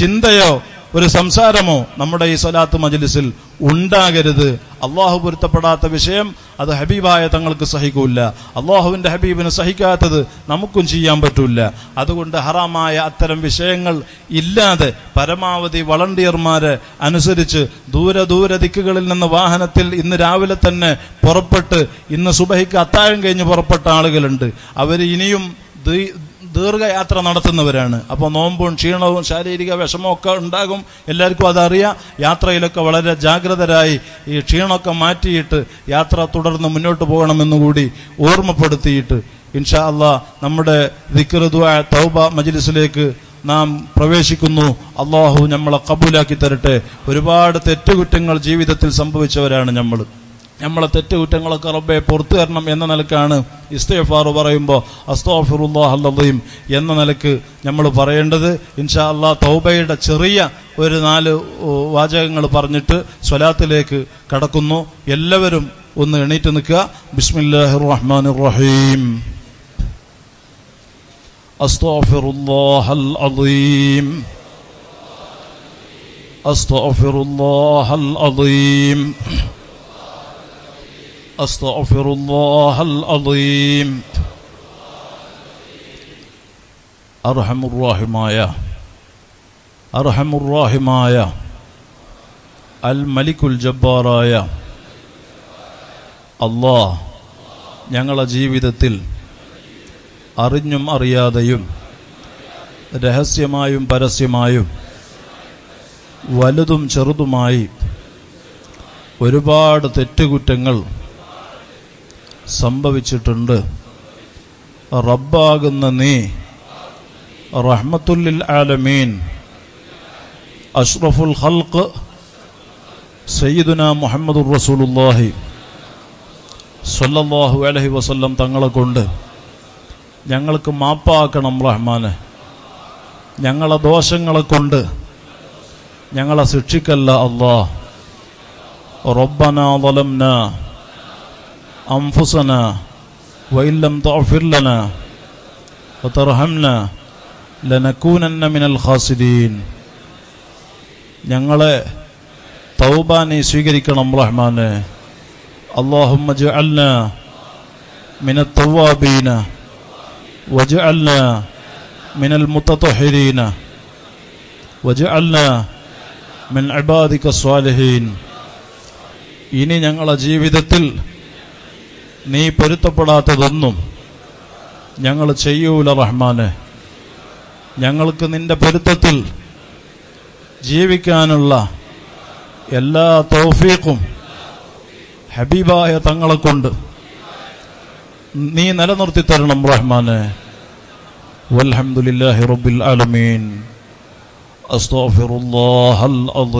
ചിന്തയോ ഒരു സംസാരമോ നമ്മുടെ ഈ സ്വലാത്ത് മജ്‌ലിസിൽ ഉണ്ടാകരുത്. അള്ളാഹു പൊരുത്തപ്പെടാത്ത വിഷയം അത് ഹബീബായ തങ്ങൾക്ക് സഹിക്കൂല്ല, അള്ളാഹുവിൻ്റെ ഹബീബിന് സഹിക്കാത്തത് നമുക്കും ചെയ്യാൻ പറ്റൂല. അതുകൊണ്ട് ഹറാമായ അത്തരം വിഷയങ്ങൾ ഇല്ലാതെ പരമാവധി വളണ്ടിയർമാരെ അനുസരിച്ച് ദൂര ദൂര ദിക്കുകളിൽ നിന്ന് വാഹനത്തിൽ ഇന്ന് രാവിലെ തന്നെ പുറപ്പെട്ട് ഇന്ന് സുബഹിക്ക് അത്താഴം കഴിഞ്ഞ് പുറപ്പെട്ട ആളുകളുണ്ട്. അവർ ഇനിയും ദീർഘയാത്ര നടത്തുന്നവരാണ്. അപ്പോൾ നോമ്പും ക്ഷീണവും ശാരീരിക വിഷമമൊക്കെ ഉണ്ടാകും, എല്ലാവർക്കും അതറിയാം. യാത്രയിലൊക്കെ വളരെ ജാഗ്രതരായി ഈ ക്ഷീണമൊക്കെ മാറ്റിയിട്ട് യാത്ര തുടർന്ന് മുന്നോട്ട് പോകണമെന്നുകൂടി ഓർമ്മപ്പെടുത്തിയിട്ട് ഇൻഷാ അള്ളാ നമ്മുടെ ദിക്ർ ദുആ തൗബ മജ്‌ലിസിലേക്ക് നാം പ്രവേശിക്കുന്നു. അള്ളാഹു നമ്മളെ ഖബൂലാക്കി തരട്ടെ. ഒരുപാട് തെറ്റുകുറ്റങ്ങൾ ജീവിതത്തിൽ സംഭവിച്ചവരാണ് നമ്മൾ. നമ്മളെ തെറ്റുകുറ്റങ്ങളൊക്കെ റബ്ബെ പുറത്തു തരണം എന്ന നിലക്കാണ് ഇസ്തിഗ്ഫാർ പറയുമ്പോൾ അസ്തഗ്ഫിറുല്ലാഹൽ അസീം എന്ന നിലക്ക് നമ്മൾ പറയേണ്ടത്. ഇൻഷാ അള്ളാ തൗബയുടെ ചെറിയ ഒരു നാല് വാചകങ്ങൾ പറഞ്ഞിട്ട് സ്വലാത്തിലേക്ക് കടക്കുന്നു. എല്ലാവരും ഒന്ന് എണീറ്റ് നിൽക്കുക. ബിസ്മില്ലാഹിർ റഹ്മാനിർ റഹീം. അസ്തഗ്ഫിറുല്ലാഹൽ അസീം. أستغفر الله العظيم أستغفر الله العظيم أرحم الراحمايا أرحم الراحمايا الملك الجبارايا الله ഞങ്ങളുടെ ജീവിതത്തിൽ അറിഞ്ഞും അറിയാതെയും രഹസ്യമായും പരസ്യമായും വലുതും ചെറുതുമായി ഒരുപാട് തെറ്റുകുറ്റങ്ങൾ സംഭവിച്ചിട്ടുണ്ട്. റബ്ബാകുന്ന നീ റഹ്മത്തുൽ ലിൽ ആലമീൻ അഷ്റഫുൽ ഖൽഖ് സയ്യിദുന മുഹമ്മദുർ റസൂലുള്ളാഹി സല്ലല്ലാഹു അലൈഹി വസല്ലം തങ്ങളെ കൊണ്ട് ഞങ്ങൾക്ക് മാപ്പാക്കണം റഹ്മാനെ. ഞങ്ങളെ ദോഷങ്ങളെ കൊണ്ട് ഞങ്ങളെ ശിക്ഷിക്കല്ല അല്ലാഹ്. റബ്ബനാ ളലംനാ അൻഫുസനാ വഇല്ലം തഗ്ഫിർ ലനാ വതർഹംനാ ലനകൂനന്ന മിനൽ ഖാസിരീൻ. ഞങ്ങളെ തൗബാനെ സ്വീകരിക്കണം റഹ്മാനെ. اللهم اجعلنا من التوابين واجعلنا من المتطهرين واجعلنا من عبادك الصالحين. ഇനി ഞങ്ങളുടെ ജീവിതത്തിൽ നീ പൊരുത്തപ്പെടാത്തതൊന്നും ഞങ്ങൾ ചെയ്യൂല റഹ്മാനെ. ഞങ്ങൾക്ക് നിന്റെ പൊരുത്തത്തിൽ ജീവിക്കാനുള്ള എല്ലാ തൗഫീഖും ഹബീബായ തങ്ങളെ കൊണ്ട് നീ നിലനിർത്തി തരണം റഹ്മാനെ. വൽഹംദുലില്ലാഹി റബ്ബിൽ ആലമീൻ. അസ്തഗ്ഫിറുല്ലാഹൽ അദീം.